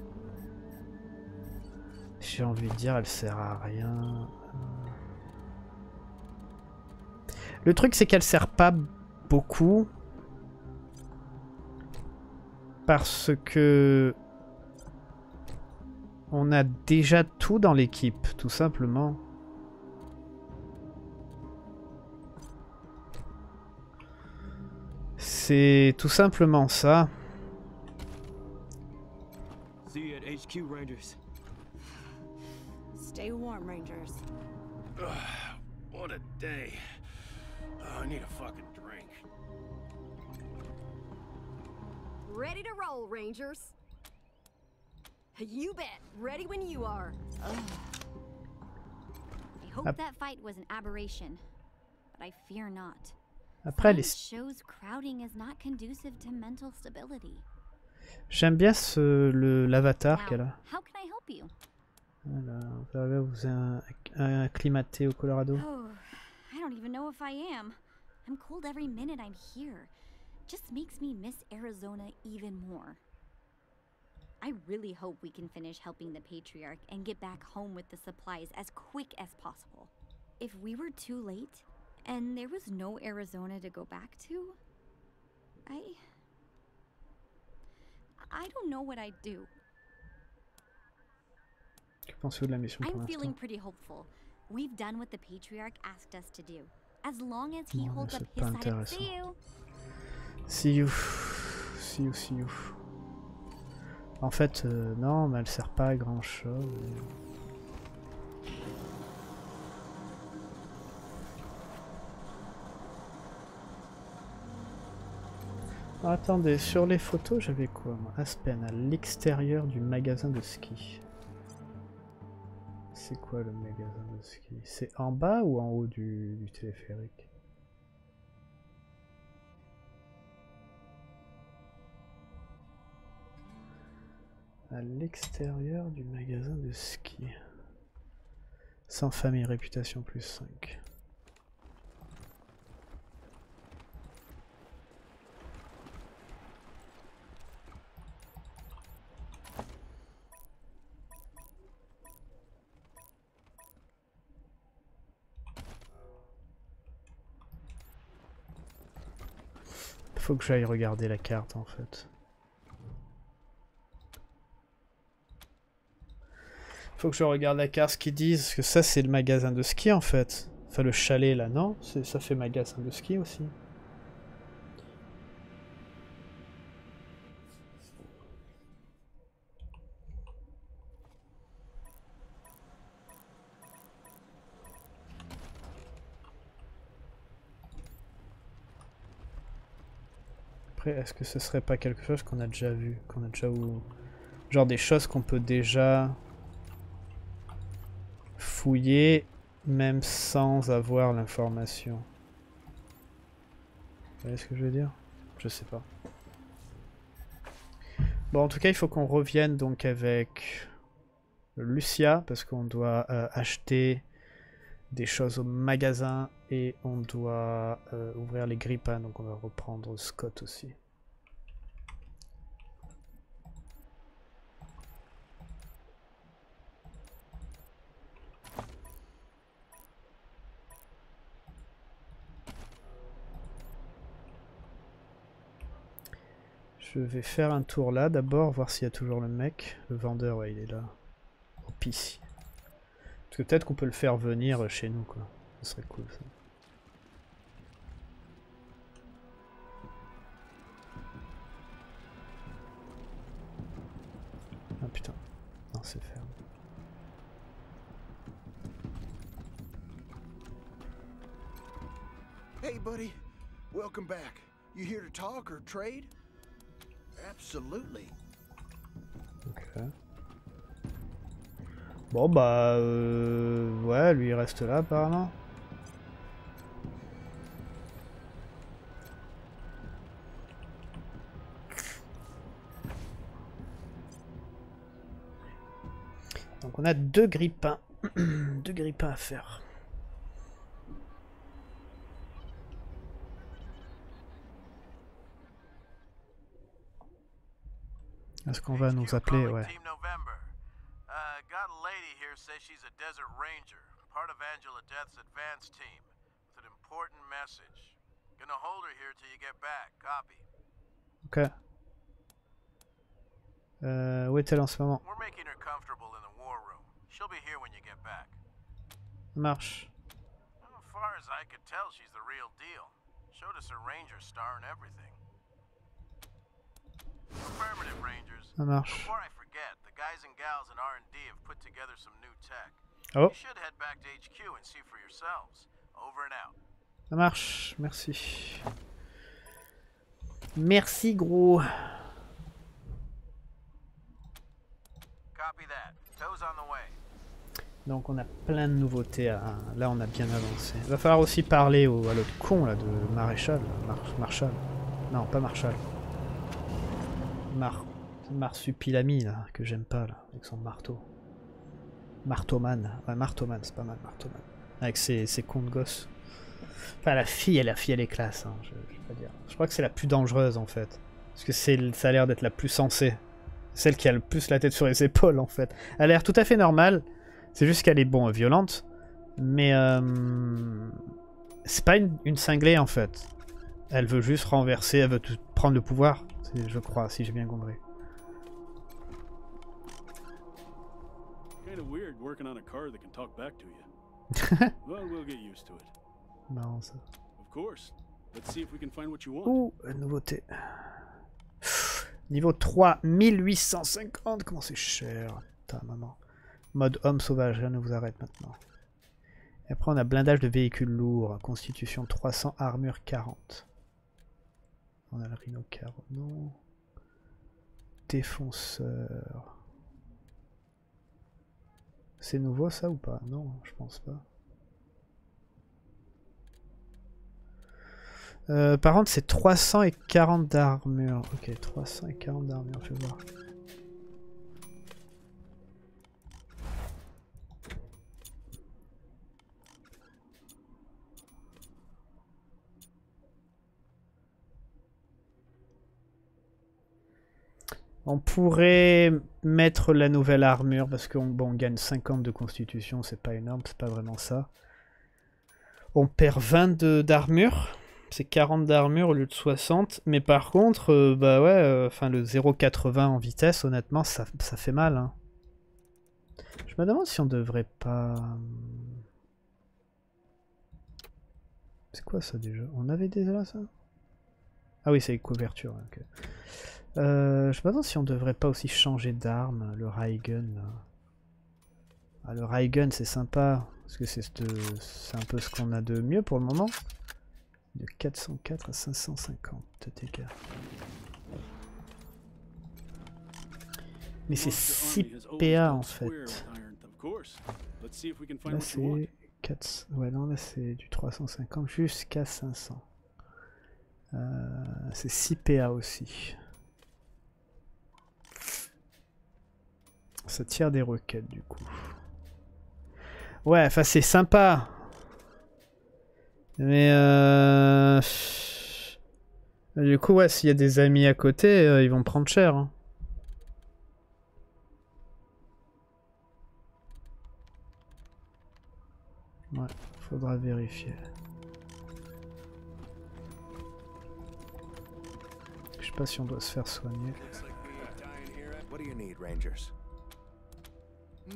J'ai envie de dire, elle sert à rien. Euh... Le truc, c'est qu'elle sert pas beaucoup. Parce que... On a déjà tout dans l'équipe, tout simplement. C'est tout simplement ça. H Q Rangers. Stay warm, Rangers. Uh, what a day. Uh, I need a fucking drink. Ready to roll, Rangers. You bet. Ready when you are. Ugh. I hope that fight was an aberration, but I fear not. Après les... J'aime bien ce l'avatar qu'elle a. Voilà, on peut arriver à vous un, un, acclimater au Colorado. Oh, I don't even know if I am. I'm cold every minute I'm here. Just makes me miss Arizona even more. I really hope we can finish helping the Patriarch and get back home with the supplies as quick as possible. If we were too late, and there was no Arizona to go back to, I... I don't know what I'd do. Que pensez-vous de la mission pour l'instant? I'm feeling pretty hopeful. We've done what the Patriarch asked us to do. As long as he holds up his side of see you. See you. See you, see you. En fait, euh, non, mais elle sert pas à grand chose. Alors, attendez, sur les photos, j'avais quoi moi? Aspen, à l'extérieur du magasin de ski. C'est quoi le magasin de ski? C'est en bas ou en haut du, du téléphérique? À l'extérieur du magasin de ski. Sans famille, réputation plus cinq. Faut que j'aille regarder la carte en fait. Faut que je regarde la carte, ce qu'ils disent, parce que ça c'est le magasin de ski en fait. Enfin le chalet là, non? Ça fait magasin de ski aussi. Après, est-ce que ce serait pas quelque chose qu'on a déjà vu, qu'on a déjà ou... genre des choses qu'on peut déjà... fouiller même sans avoir l'information. Vous voyez ce que je veux dire? Je sais pas. Bon, en tout cas, il faut qu'on revienne donc avec Lucia parce qu'on doit euh, acheter des choses au magasin et on doit euh, ouvrir les grippins, donc on va reprendre Scott aussi. Je vais faire un tour là d'abord, voir s'il y a toujours le mec. Le vendeur, ouais, il est là. Au pis. Parce que peut-être qu'on peut le faire venir chez nous, quoi. Ce serait cool, ça. Ah putain. Non, c'est ferme. Hey, buddy. Welcome back. You here to talk or trade? Absolutely. Ok. Bon bah euh, ouais, lui il reste là apparemment. Donc on a deux grippins, deux grippins à faire. Est-ce qu'on va nous appeler? Ouais. Uh, got a lady here says she's a desert ranger, part of Angela Death's advance team, with an important message. Gonna hold her here till you get back. Copy. Okay. Euh, où est-elle en ce moment? We're making her comfortable in the war room. She'll be here when you get back. Marche. Well, as far as I could tell, she's the real deal. Showed us her ranger star and everything. Affirmative, Rangers. Ça marche. Before I forget, forget, the guys and gals in R and D have put together some new tech. Oh. You should head back to H Q and see for yourselves. Over and out. Ça marche, merci. Merci gros. Copy that. Toes on the way. Donc on a plein de nouveautés à... Là on a bien avancé. Il va falloir aussi parler au... à l'autre con là de Maréchal. Mar... Marshall. Non pas Marshall. Mar... Marsupilami là, que j'aime pas là, avec son marteau. Marteauman. Ouais, Marteauman, c'est pas mal, Marteauman. Avec ses, ses cons de gosse. Enfin, la fille, la fille, elle est classe, hein, je, je vais pas dire. Je crois que c'est la plus dangereuse, en fait. Parce que ça a l'air d'être la plus sensée. Celle qui a le plus la tête sur les épaules, en fait. Elle a l'air tout à fait normale. C'est juste qu'elle est, bon, violente. Mais, euh, c'est pas une, une cinglée, en fait. Elle veut juste renverser, elle veut tout, prendre le pouvoir, je crois, si j'ai bien compris. Marrant ça. Ouh, nouveauté. Pff, niveau trois mille huit cent cinquante, comment c'est cher. Putain, maman. Mode homme sauvage, rien ne vous arrête maintenant. Et après on a blindage de véhicules lourds, constitution trois cents, armure quarante. On a le rhino quarante, non. Défonceur. C'est nouveau ça ou pas? Non, je pense pas. Euh, par contre, c'est trois cent quarante d'armure. Ok, trois cent quarante d'armure, je vais voir. On pourrait mettre la nouvelle armure parce qu'on bon, on gagne cinquante de constitution, c'est pas énorme, c'est pas vraiment ça. On perd vingt d'armure. C'est quarante d'armure au lieu de soixante, mais par contre, euh, bah ouais, enfin euh, le zéro virgule quatre-vingts en vitesse, honnêtement, ça, ça fait mal. Hein. Je me demande si on devrait pas... C'est quoi ça déjà? On avait déjà ça? Ah oui, c'est les couvertures. Okay. Euh, je me demande si on devrait pas aussi changer d'arme, le Raigun. Ah, le Raigun, c'est sympa, parce que c'est ce, un peu ce qu'on a de mieux pour le moment. De quatre cent quatre à cinq cent cinquante dégâts. Mais c'est six P A en fait. Là c'est quatre cents. Ouais, non, là c'est du trois cent cinquante jusqu'à cinq cents. Euh, c'est six P A aussi. Ça tire des requêtes du coup. Ouais, enfin c'est sympa. Mais euh... du coup, ouais, s'il y a des amis à côté, euh, ils vont prendre cher. Hein. Ouais, faudra vérifier. Je sais pas si on doit se faire soigner. What do you need, Rangers?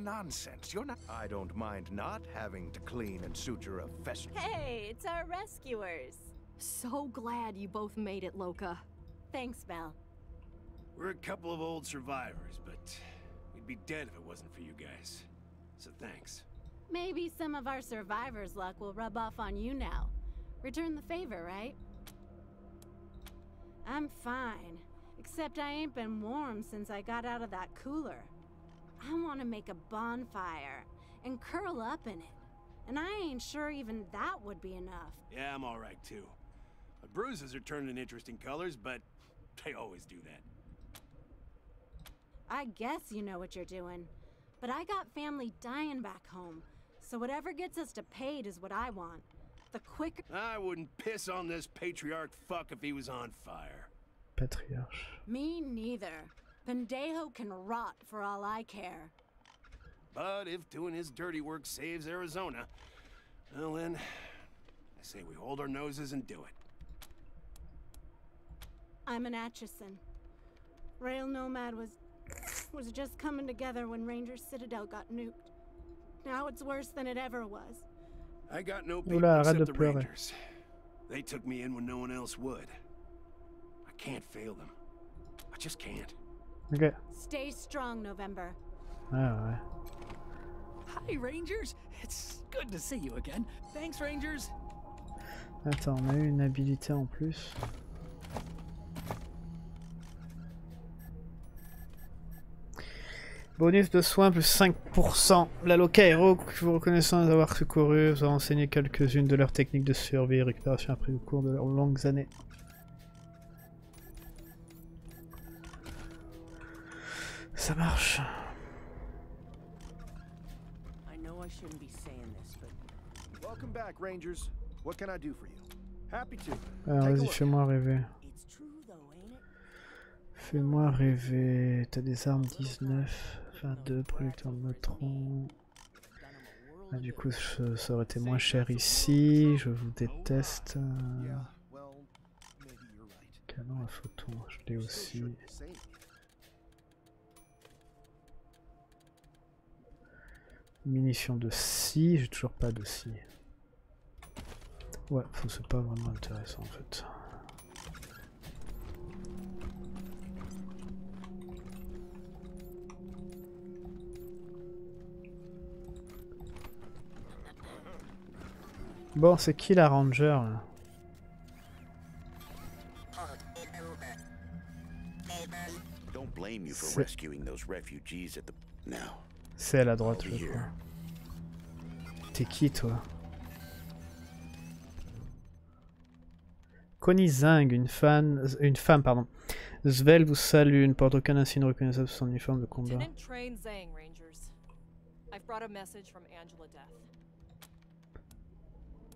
Nonsense. You're not. I don't mind not having to clean and suture a vessel. Hey, it's our rescuers. So glad you both made it, Loka. Thanks, Val. We're a couple of old survivors, but we'd be dead if it wasn't for you guys. So thanks. Maybe some of our survivors' luck will rub off on you now. Return the favor, right? I'm fine, except I ain't been warm since I got out of that cooler. I want to make a bonfire and curl up in it, and I ain't sure even that would be enough. Yeah, I'm all right too. My bruises are turning interesting colors, but they always do that. I guess you know what you're doing, but I got family dying back home, so whatever gets us to paid is what I want. The quicker. I wouldn't piss on this patriarch fuck if he was on fire. Patriarch. Me neither. Pendejo can rot for all I care. But if doing his dirty work saves Arizona, well then, I say we hold our noses and do it. I'm an Atchison. Rail Nomad was was just coming together when Ranger Citadel got nuked. Now it's worse than it ever was. I got no people except the Rangers. They took me in when no one else would. I can't fail them. I just can't. Okay. Stay strong, November. Oh, I... Hi, Rangers. It's good to see you again. Thanks, Rangers. Attends, on a eu une habilité en plus. Bonus de soins plus cinq pour cent. La Loca Hero, vous reconnaissant d'avoir secouru, vous a enseigné quelques-unes de leurs techniques de survie et récupération après le cours de leurs longues années. Ça marche. I know I shouldn't be saying this, but... Welcome back, Rangers. What can I do for you? Happy to. Alors vas-y, fais-moi rêver. Fais-moi rêver. T'as des armes dix-neuf, vingt-deux, projecteurs de neutrons. Ah, du coup, je, ça aurait été moins cher ici. Je vous déteste. Canon à photon, je l'ai aussi. Munitions de scie, j'ai toujours pas de scie. Ouais, c'est pas vraiment intéressant en fait. Bon, c'est qui la Ranger là? C'est à la droite, je crois. T'es qui toi? Connie Zhang, une, fan, une femme, pardon. Svel vous salue, ne porte aucun insigne reconnaissable sur son uniforme de combat.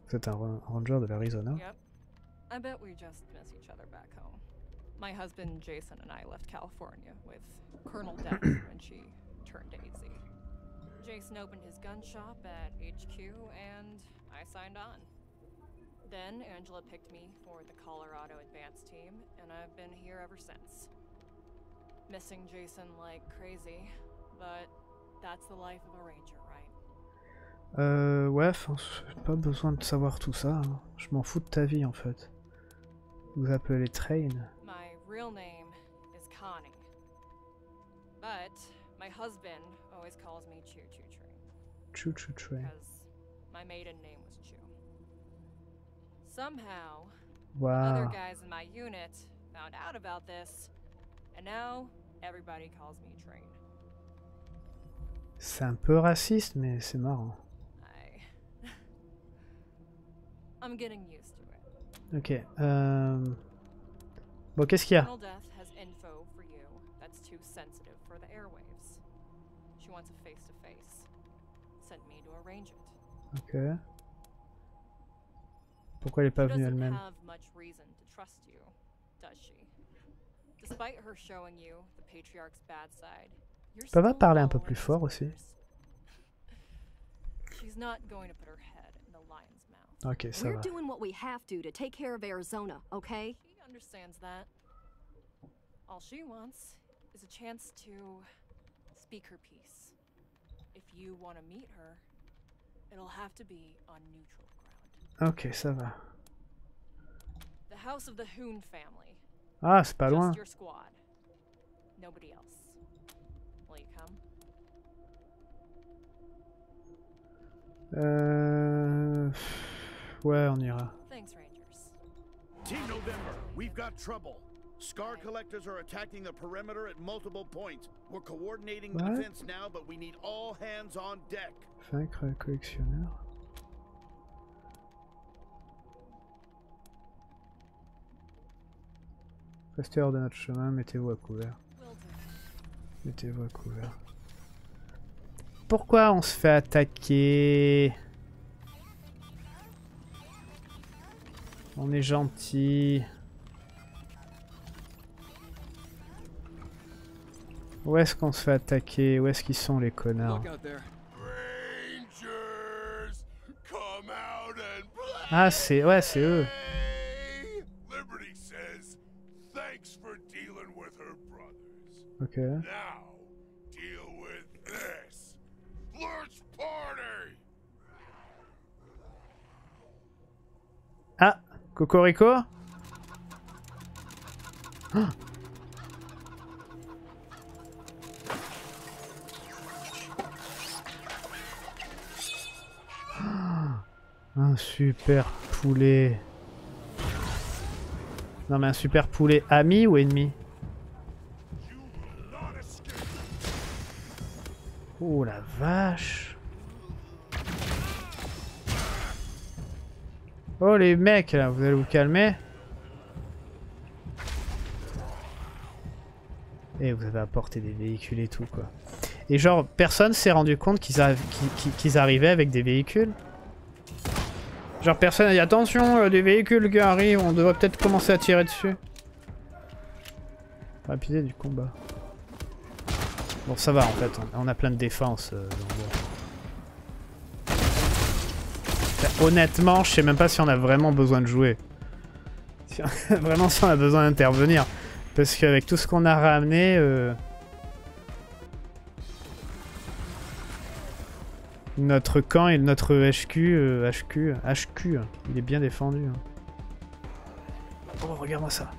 Vous êtes un ranger de l'Arizona? Yep. I bet we just miss each other back home. My husband Jason and I left California with Colonel Death when she turned eighty. Jason opened his gun shop at H Q and I signed on. Then Angela picked me for the Colorado advance team and I've been here ever since. Missing Jason like crazy, but that's the life of a ranger, right? Euh ouais, j'ai pas besoin de savoir tout ça. Hein. Je m'en fous de ta vie en fait. Vous appelez les train. My real name is Connie. But my husband always calls me Choo Choo Train. Choo Choo Train. Because my maiden name was Choo. Somehow, wow. Other guys in my unit found out about this, and now everybody calls me Train. C'est un peu raciste, mais c'est marrant. I... I'm getting used to it. Ok. Euh... Bon, qu'est-ce qu'il y a? Colonel Death has info for you that's too sensitive for the airwaves. She wants a face-to-face. Sent me to arrange it. Ok. Pourquoi elle n'est pas venue elle-même? Ça va parler un peu plus fort aussi. Ok, ça va. Ok, ça va. Ah, c'est pas loin. Euh... Ouais, on ira. Team November, we've got trouble. Scar collectors are attacking the perimeter at multiple points. We're coordinating defense now, but we need all hands on deck. Vaincre le collectionneur. Restez hors de notre chemin, mettez-vous à couvert. Mettez-vous à couvert. Pourquoi on se fait attaquer? On est gentil. Où est-ce qu'on se fait attaquer? Où est-ce qu'ils sont les connards? Ah, c'est... Ouais, c'est eux. Ok. Now, deal with this. Let's party. Ah, Cocorico. Oh. Un super poulet. Non mais un super poulet ami ou ennemi? Oh la vache. Oh les mecs là, vous allez vous calmer. Et vous avez apporté des véhicules et tout quoi. Et genre personne s'est rendu compte qu'ils arri qu'ils, qu'ils arrivaient avec des véhicules. Genre personne a dit attention, euh, des véhicules qui arrivent, on devrait peut-être commencer à tirer dessus. Rapidité du combat. Bon ça va en fait, on a plein de défense. Euh, donc... enfin, honnêtement, je sais même pas si on a vraiment besoin de jouer. Si on... vraiment si on a besoin d'intervenir. Parce qu'avec tout ce qu'on a ramené... Euh... notre camp et notre H Q, euh, H Q, H Q, il est bien défendu. Hein. Oh, regarde-moi ça.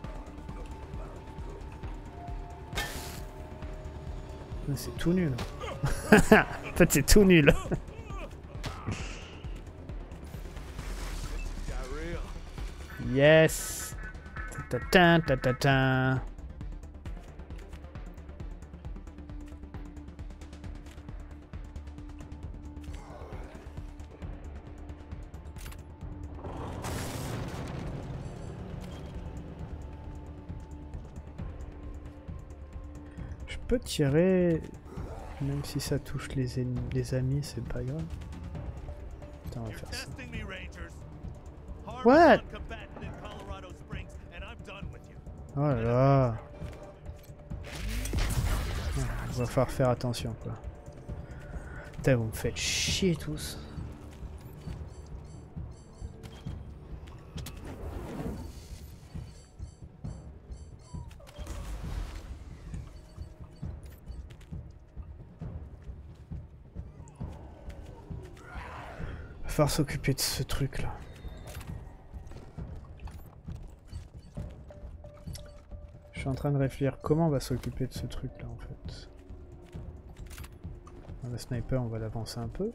C'est tout nul. En fait, c'est tout nul. Yes. Ta-ta-ta, ta-ta-ta. Je peux tirer, même si ça touche les, ennemis, les amis, c'est pas grave. Putain, on va faire ça. What? Oh là là. Il va falloir faire attention quoi. Putain, vous me faites chier tous. S'occuper de ce truc là. Je suis en train de réfléchir comment on va s'occuper de ce truc là en fait. Dans le sniper on va l'avancer un peu.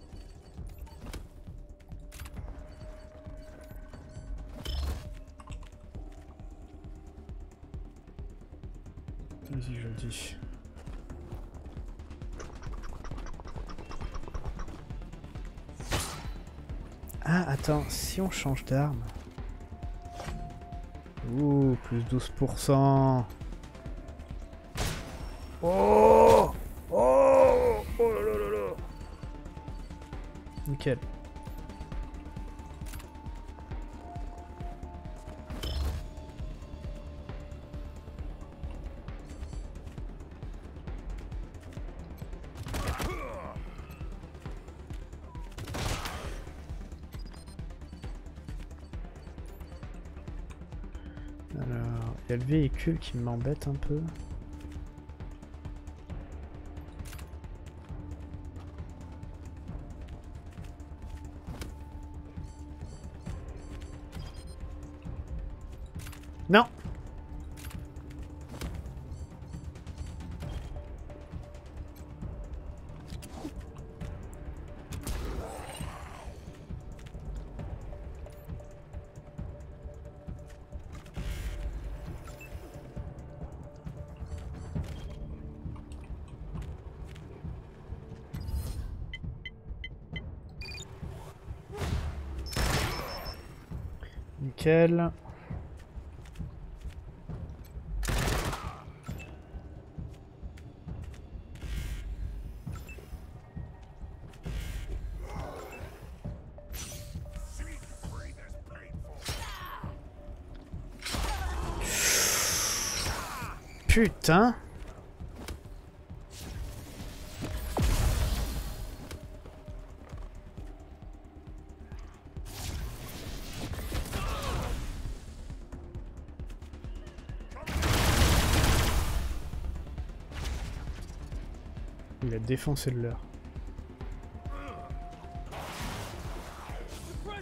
Vas-y je le dis. Ah, attends, si on change d'arme... Ouh, plus douze pour cent. Oh, oh, oh là là là là. Nickel. Le véhicule qui m'embête un peu. Non. Nickel. Putain. Défoncer le leur. On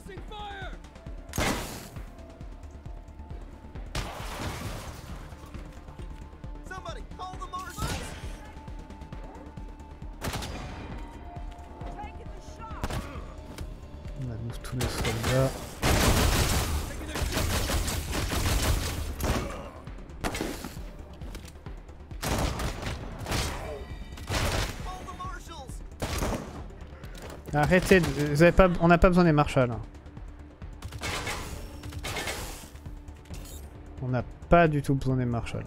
a retrouve tous les soldats. Arrêtez, vous avez pas, on n'a pas besoin des Marshall. On n'a pas du tout besoin des Marshall.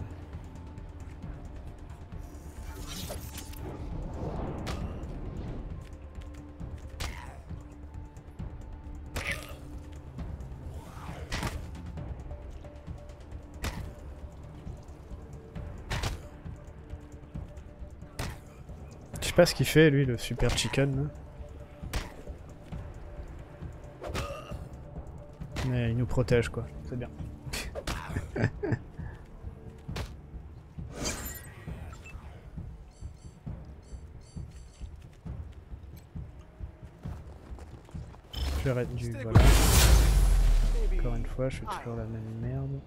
Je sais pas ce qu'il fait lui, le super chicken là. Mais il nous protège quoi, c'est bien. Je vais du... voilà. Encore une fois, je suis toujours la même merde.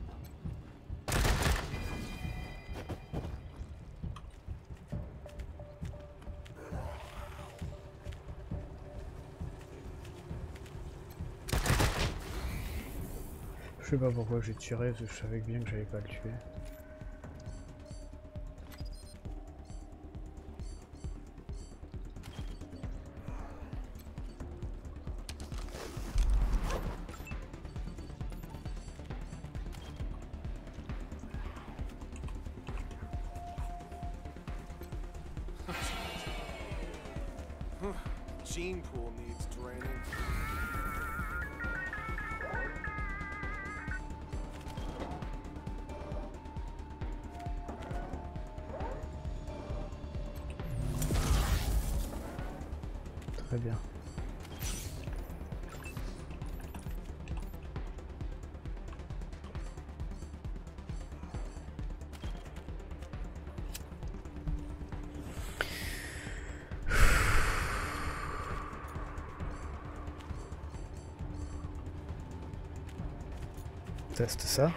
Je sais pas pourquoi j'ai tiré, parce que je savais bien que j'allais pas le tuer. Très bien. Teste ça.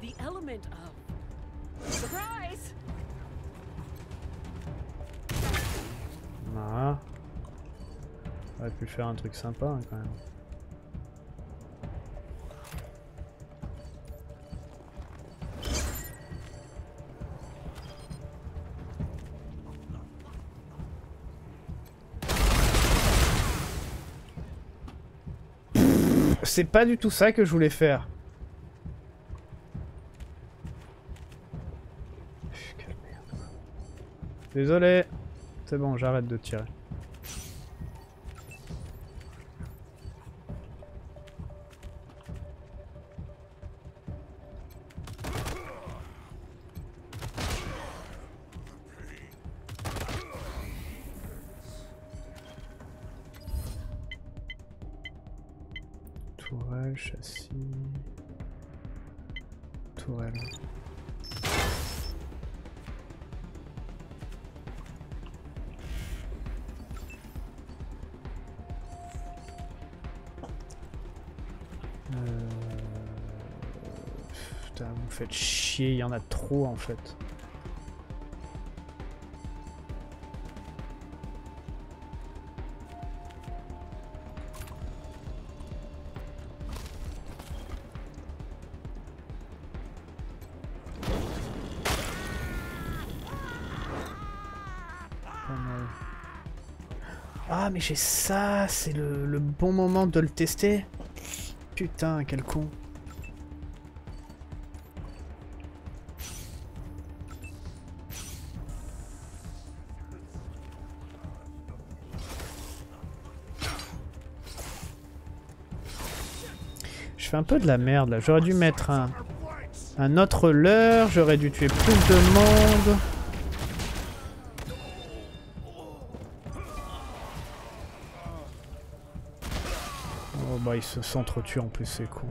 The element of surprise. Ah. On aurait pu faire un truc sympa hein, quand même. C'est pas du tout ça que je voulais faire. Pff, quelle merde. Désolé. C'est bon, j'arrête de tirer. Tourelle, châssis... Tourelle... Vous faites chier, il y en a trop en fait. Ah mais j'ai ça, c'est le, le bon moment de le tester. Putain, quel con. Un peu de la merde là, j'aurais dû mettre un, un autre leurre, j'aurais dû tuer plus de monde. Oh bah ils se s'entretuent en plus, c'est con.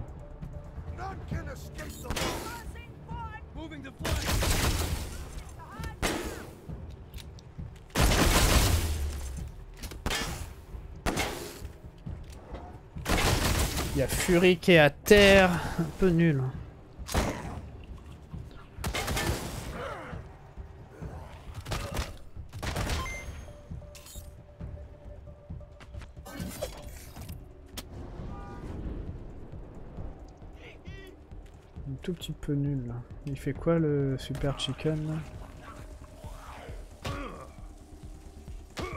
Il y a Fury qui est à terre, un peu nul. tout petit peu nul. Il fait quoi le super chicken?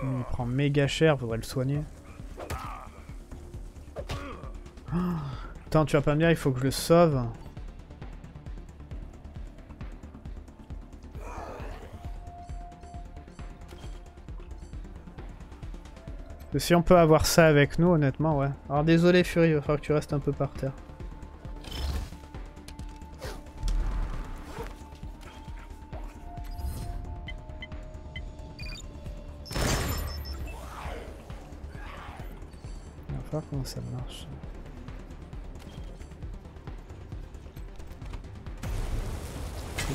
Il prend méga cher, faudrait le soigner. Oh, putain, tu vas pas me dire, il faut que je le sauve. Si on peut avoir ça avec nous, honnêtement, ouais. Alors désolé Fury, il va falloir que tu restes un peu par terre. On va voir comment ça marche.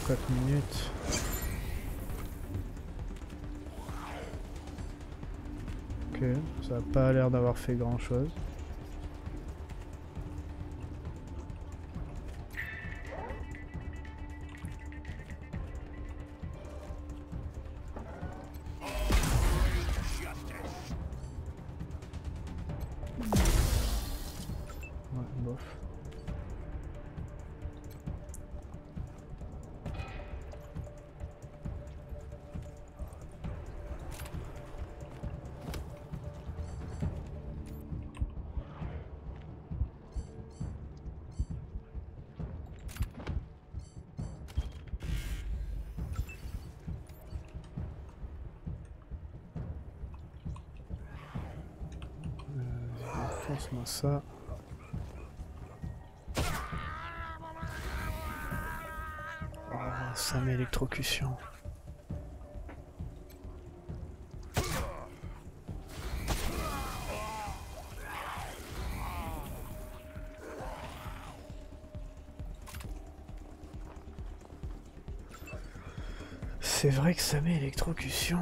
quatre minutes. Ok, ça n'a pas l'air d'avoir fait grand chose. Ouais, bof. Pense-moi ça. Oh, ça met électrocution. C'est vrai que ça met électrocution.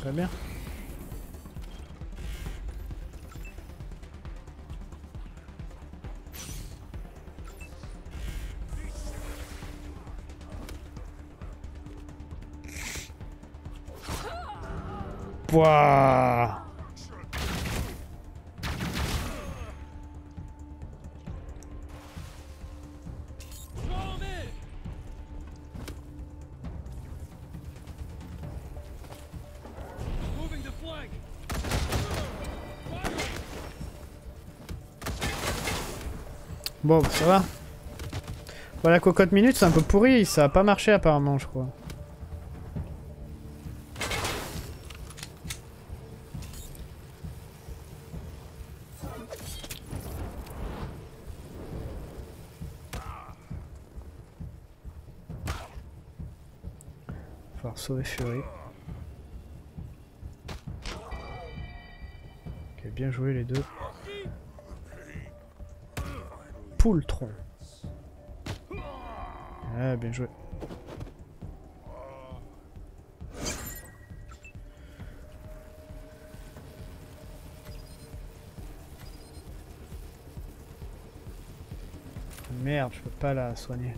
Très bien. Pouah. Bon, ça va. Voilà, cocotte minute, c'est un peu pourri, ça a pas marché apparemment, je crois. Faut sauver Fury. Ok, bien joué les deux. Poultron. Ah, bien joué. Merde, je peux pas la soigner.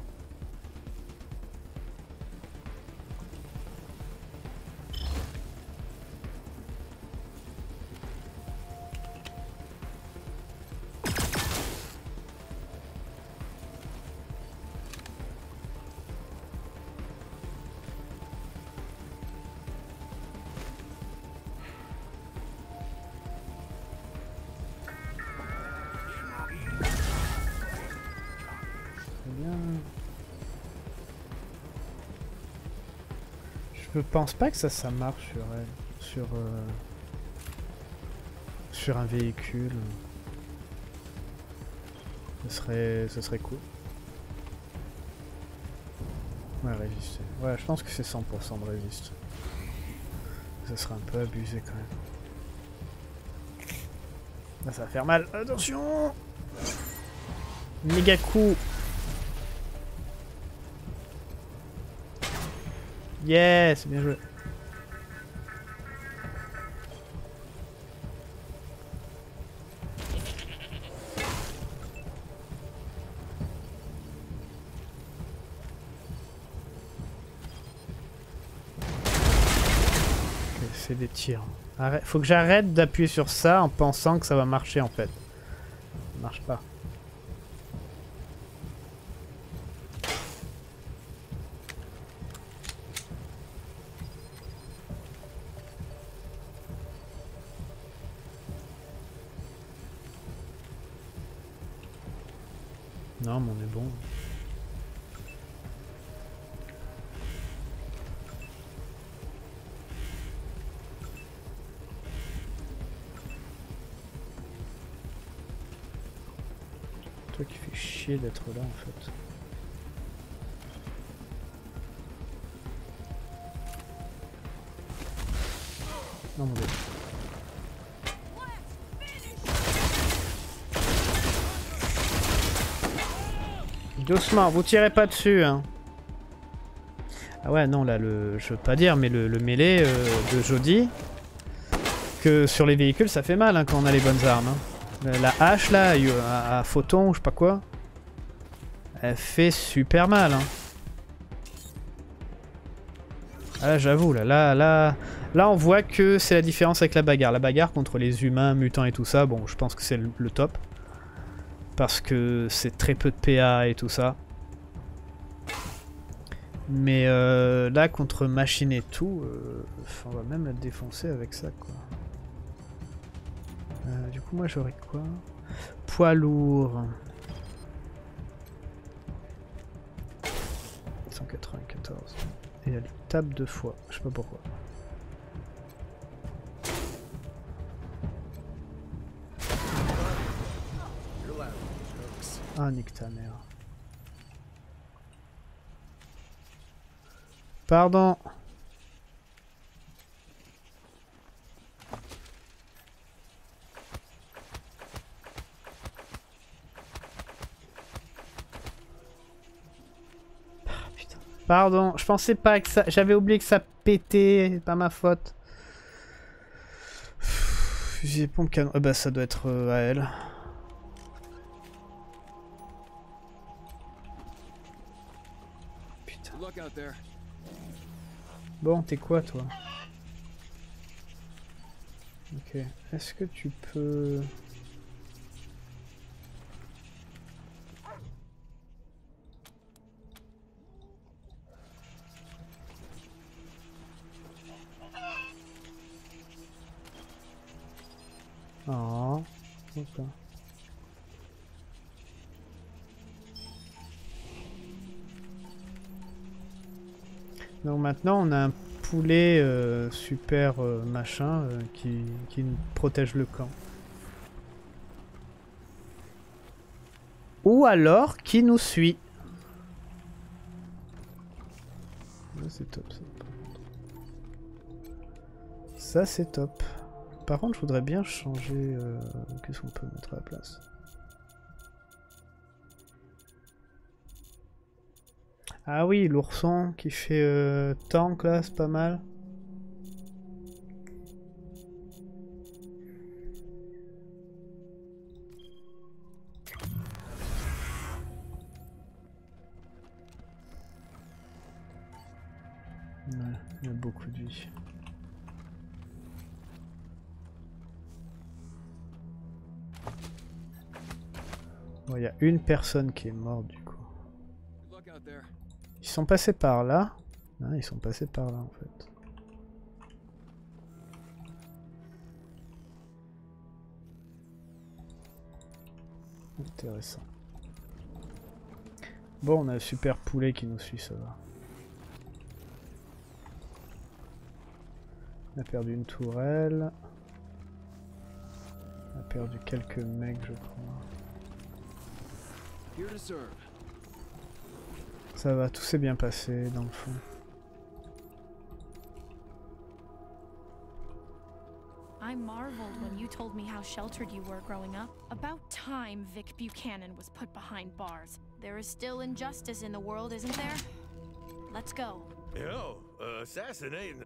Je pense pas que ça ça marche sur sur, euh, sur un véhicule. Ce serait ce serait cool. Ouais, résister. Ouais, je pense que c'est cent pour cent de résiste. Ça serait un peu abusé quand même. Là, ça va faire mal. Attention. Méga coup. Yes, bien joué. C'est des tirs. Arrête. Faut que j'arrête d'appuyer sur ça en pensant que ça va marcher en fait. Ça marche pas. Non, mais on est bon. Toi qui fais chier d'être là en fait. Non, mon dieu. Doucement, vous tirez pas dessus, hein. Ah ouais, non, là, le, je veux pas dire, mais le, le mêlé euh, de Jody, que sur les véhicules, ça fait mal hein, quand on a les bonnes armes. Hein. La hache, là, à, à photon, ou je sais pas quoi, elle fait super mal. Hein. Ah là, j'avoue, là, là, là, là, on voit que c'est la différence avec la bagarre. La bagarre contre les humains, mutants et tout ça, bon, je pense que c'est le, le top. Parce que c'est très peu de P A et tout ça. Mais euh, là, contre machine et tout, euh, on va même la défoncer avec ça, quoi. Euh, du coup, moi, j'aurais quoi? Poids lourd. cent quatre-vingt-quatorze. Et elle tape deux fois. Je sais pas pourquoi. Ah, nique ta mère. Pardon. Ah, putain. Pardon, je pensais pas que ça... J'avais oublié que ça pétait, c'est pas ma faute. Fusil pompe canon... Ah bah ça doit être euh, à elle. Bon, t'es quoi toi? Ok, est-ce que tu peux... Oh, ok. Donc maintenant on a un poulet euh, super euh, machin euh, qui, qui nous protège le camp. Ou alors qui nous suit. Ouais, c'est top ça. Ça c'est top. Par contre je voudrais bien changer... Euh, qu'est-ce qu'on peut mettre à la place? Ah oui, l'ourson qui fait euh, tank là, c'est pas mal. Ouais, il y a beaucoup de vie. Bon, il y a une personne qui est morte du coup. Ils sont passés par là. Hein, ils sont passés par là en fait. Intéressant. Bon, on a le super poulet qui nous suit, ça va. On a perdu une tourelle. On a perdu quelques mecs, je crois. Ça va, tout s'est bien passé dans le fond. I marveled when you told me how sheltered you were growing up. About time Vic Buchanan was put behind bars. There is still injustice in the world, isn't there? Let's go. Yo, assassinating.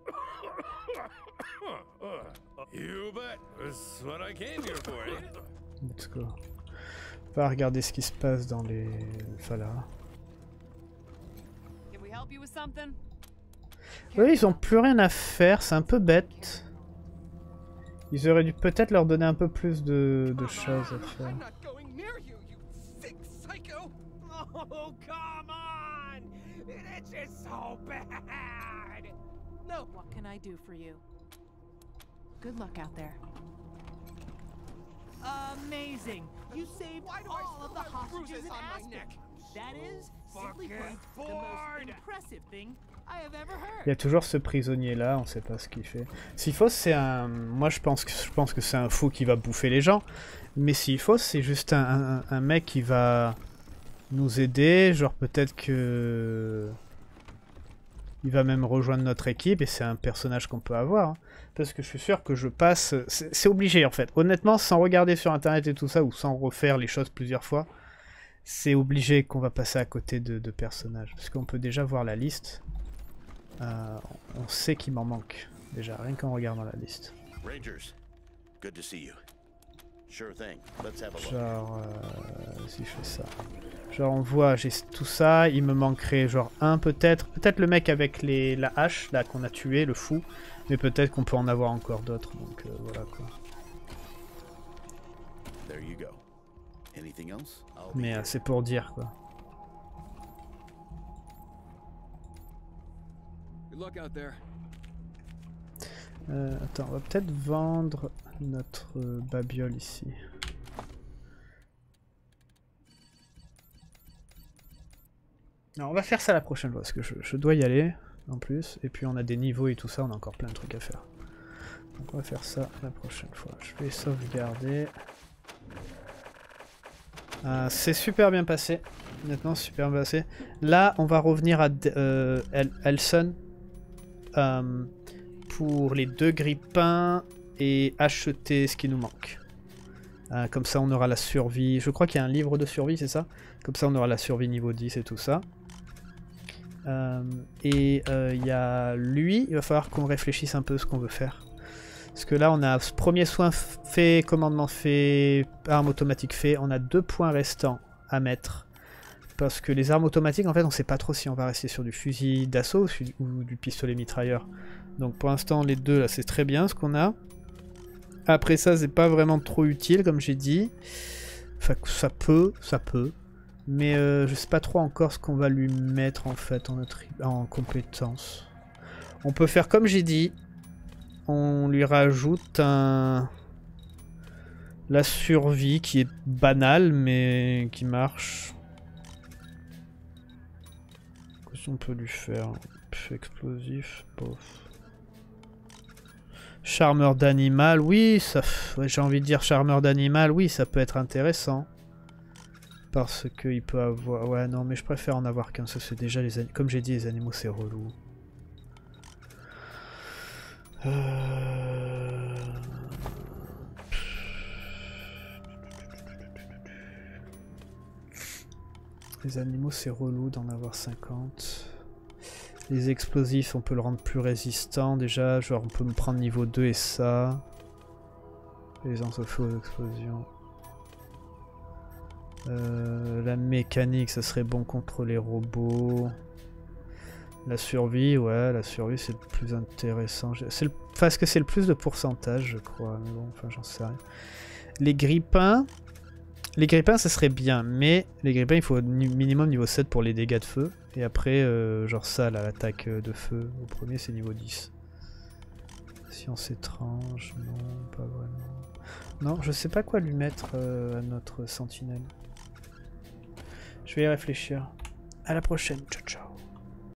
You bet. That's what I came here for. Let's go. On va regarder ce qui se passe dans les. Enfin là. Oui, ils ont plus rien à faire, c'est un peu bête. Ils auraient dû peut-être leur donner un peu plus de, de choses à faire. Amazing. You saved all of the hostages in Aspen. That is simply put the most impressive thing I have ever heard. Il y a toujours ce prisonnier là, on sait pas ce qu'il fait. S'il faut, c'est un moi je pense que je pense que c'est un fou qui va bouffer les gens, mais s'il faut, c'est juste un, un, un mec qui va nous aider, genre peut-être que il va même rejoindre notre équipe et c'est un personnage qu'on peut avoir. Hein. Parce que je suis sûr que je passe... C'est obligé en fait. Honnêtement, sans regarder sur internet et tout ça, ou sans refaire les choses plusieurs fois, c'est obligé qu'on va passer à côté de, de personnages. Parce qu'on peut déjà voir la liste. Euh, on sait qu'il m'en manque. Déjà, rien qu'en regardant la liste. Rangers, good to see you. Sure thing. Let's have a look. Genre, euh, si je fais ça. Genre, on voit, j'ai tout ça. Il me manquerait, genre, un peut-être. Peut-être le mec avec les, la hache, là, qu'on a tué, le fou. Mais peut-être qu'on peut en avoir encore d'autres. Donc, euh, voilà quoi. Mais euh, c'est pour dire quoi. Euh, attends, on va peut-être vendre notre babiole ici. Alors on va faire ça la prochaine fois, parce que je, je dois y aller, en plus. Et puis on a des niveaux et tout ça, on a encore plein de trucs à faire. Donc on va faire ça la prochaine fois. Je vais sauvegarder. Euh, C'est super bien passé. Maintenant, super bien passé. Là, on va revenir à euh, El Elson. Euh, pour les deux grippins et acheter ce qui nous manque. Euh, comme ça on aura la survie, je crois qu'il y a un livre de survie, c'est ça? Comme ça on aura la survie niveau dix et tout ça. Euh, et il euh, y a lui, il va falloir qu'on réfléchisse un peu ce qu'on veut faire. Parce que là on a premier soin fait, commandement fait, arme automatique fait, on a deux points restants à mettre. Parce que les armes automatiques en fait on sait pas trop si on va rester sur du fusil d'assaut ou du pistolet mitrailleur. Donc pour l'instant les deux là c'est très bien ce qu'on a. Après ça c'est pas vraiment trop utile comme j'ai dit. Enfin ça peut, ça peut. Mais euh, je sais pas trop encore ce qu'on va lui mettre en fait en, notre... en compétence. On peut faire comme j'ai dit. On lui rajoute un... la survie qui est banale mais qui marche. Qu'est-ce qu'on peut lui faire? Explosif, bof. Charmeur d'animal, oui, ça, ouais, j'ai envie de dire charmeur d'animal, oui, ça peut être intéressant. Parce qu'il peut avoir... Ouais, non, mais je préfère en avoir qu'un, ça c'est déjà les animaux. Comme j'ai dit, les animaux, c'est relou. Euh... Les animaux, c'est relou d'en avoir cinquante. Les explosifs, on peut le rendre plus résistant déjà, genre on peut me prendre niveau deux et ça. Les entrefeux aux explosions. Euh, la mécanique, ça serait bon contre les robots. La survie, ouais, la survie c'est le plus intéressant. C'est le... Parce que c'est le plus de pourcentage, je crois, mais bon, enfin j'en sais rien. Les grippins, les grippins ça serait bien, mais les grippins il faut minimum niveau sept pour les dégâts de feu. Et après, euh, genre ça, l'attaque de feu, au premier, c'est niveau dix. Science étrange, non, pas vraiment. Non, je sais pas quoi lui mettre euh, à notre sentinelle. Je vais y réfléchir. À la prochaine, ciao ciao.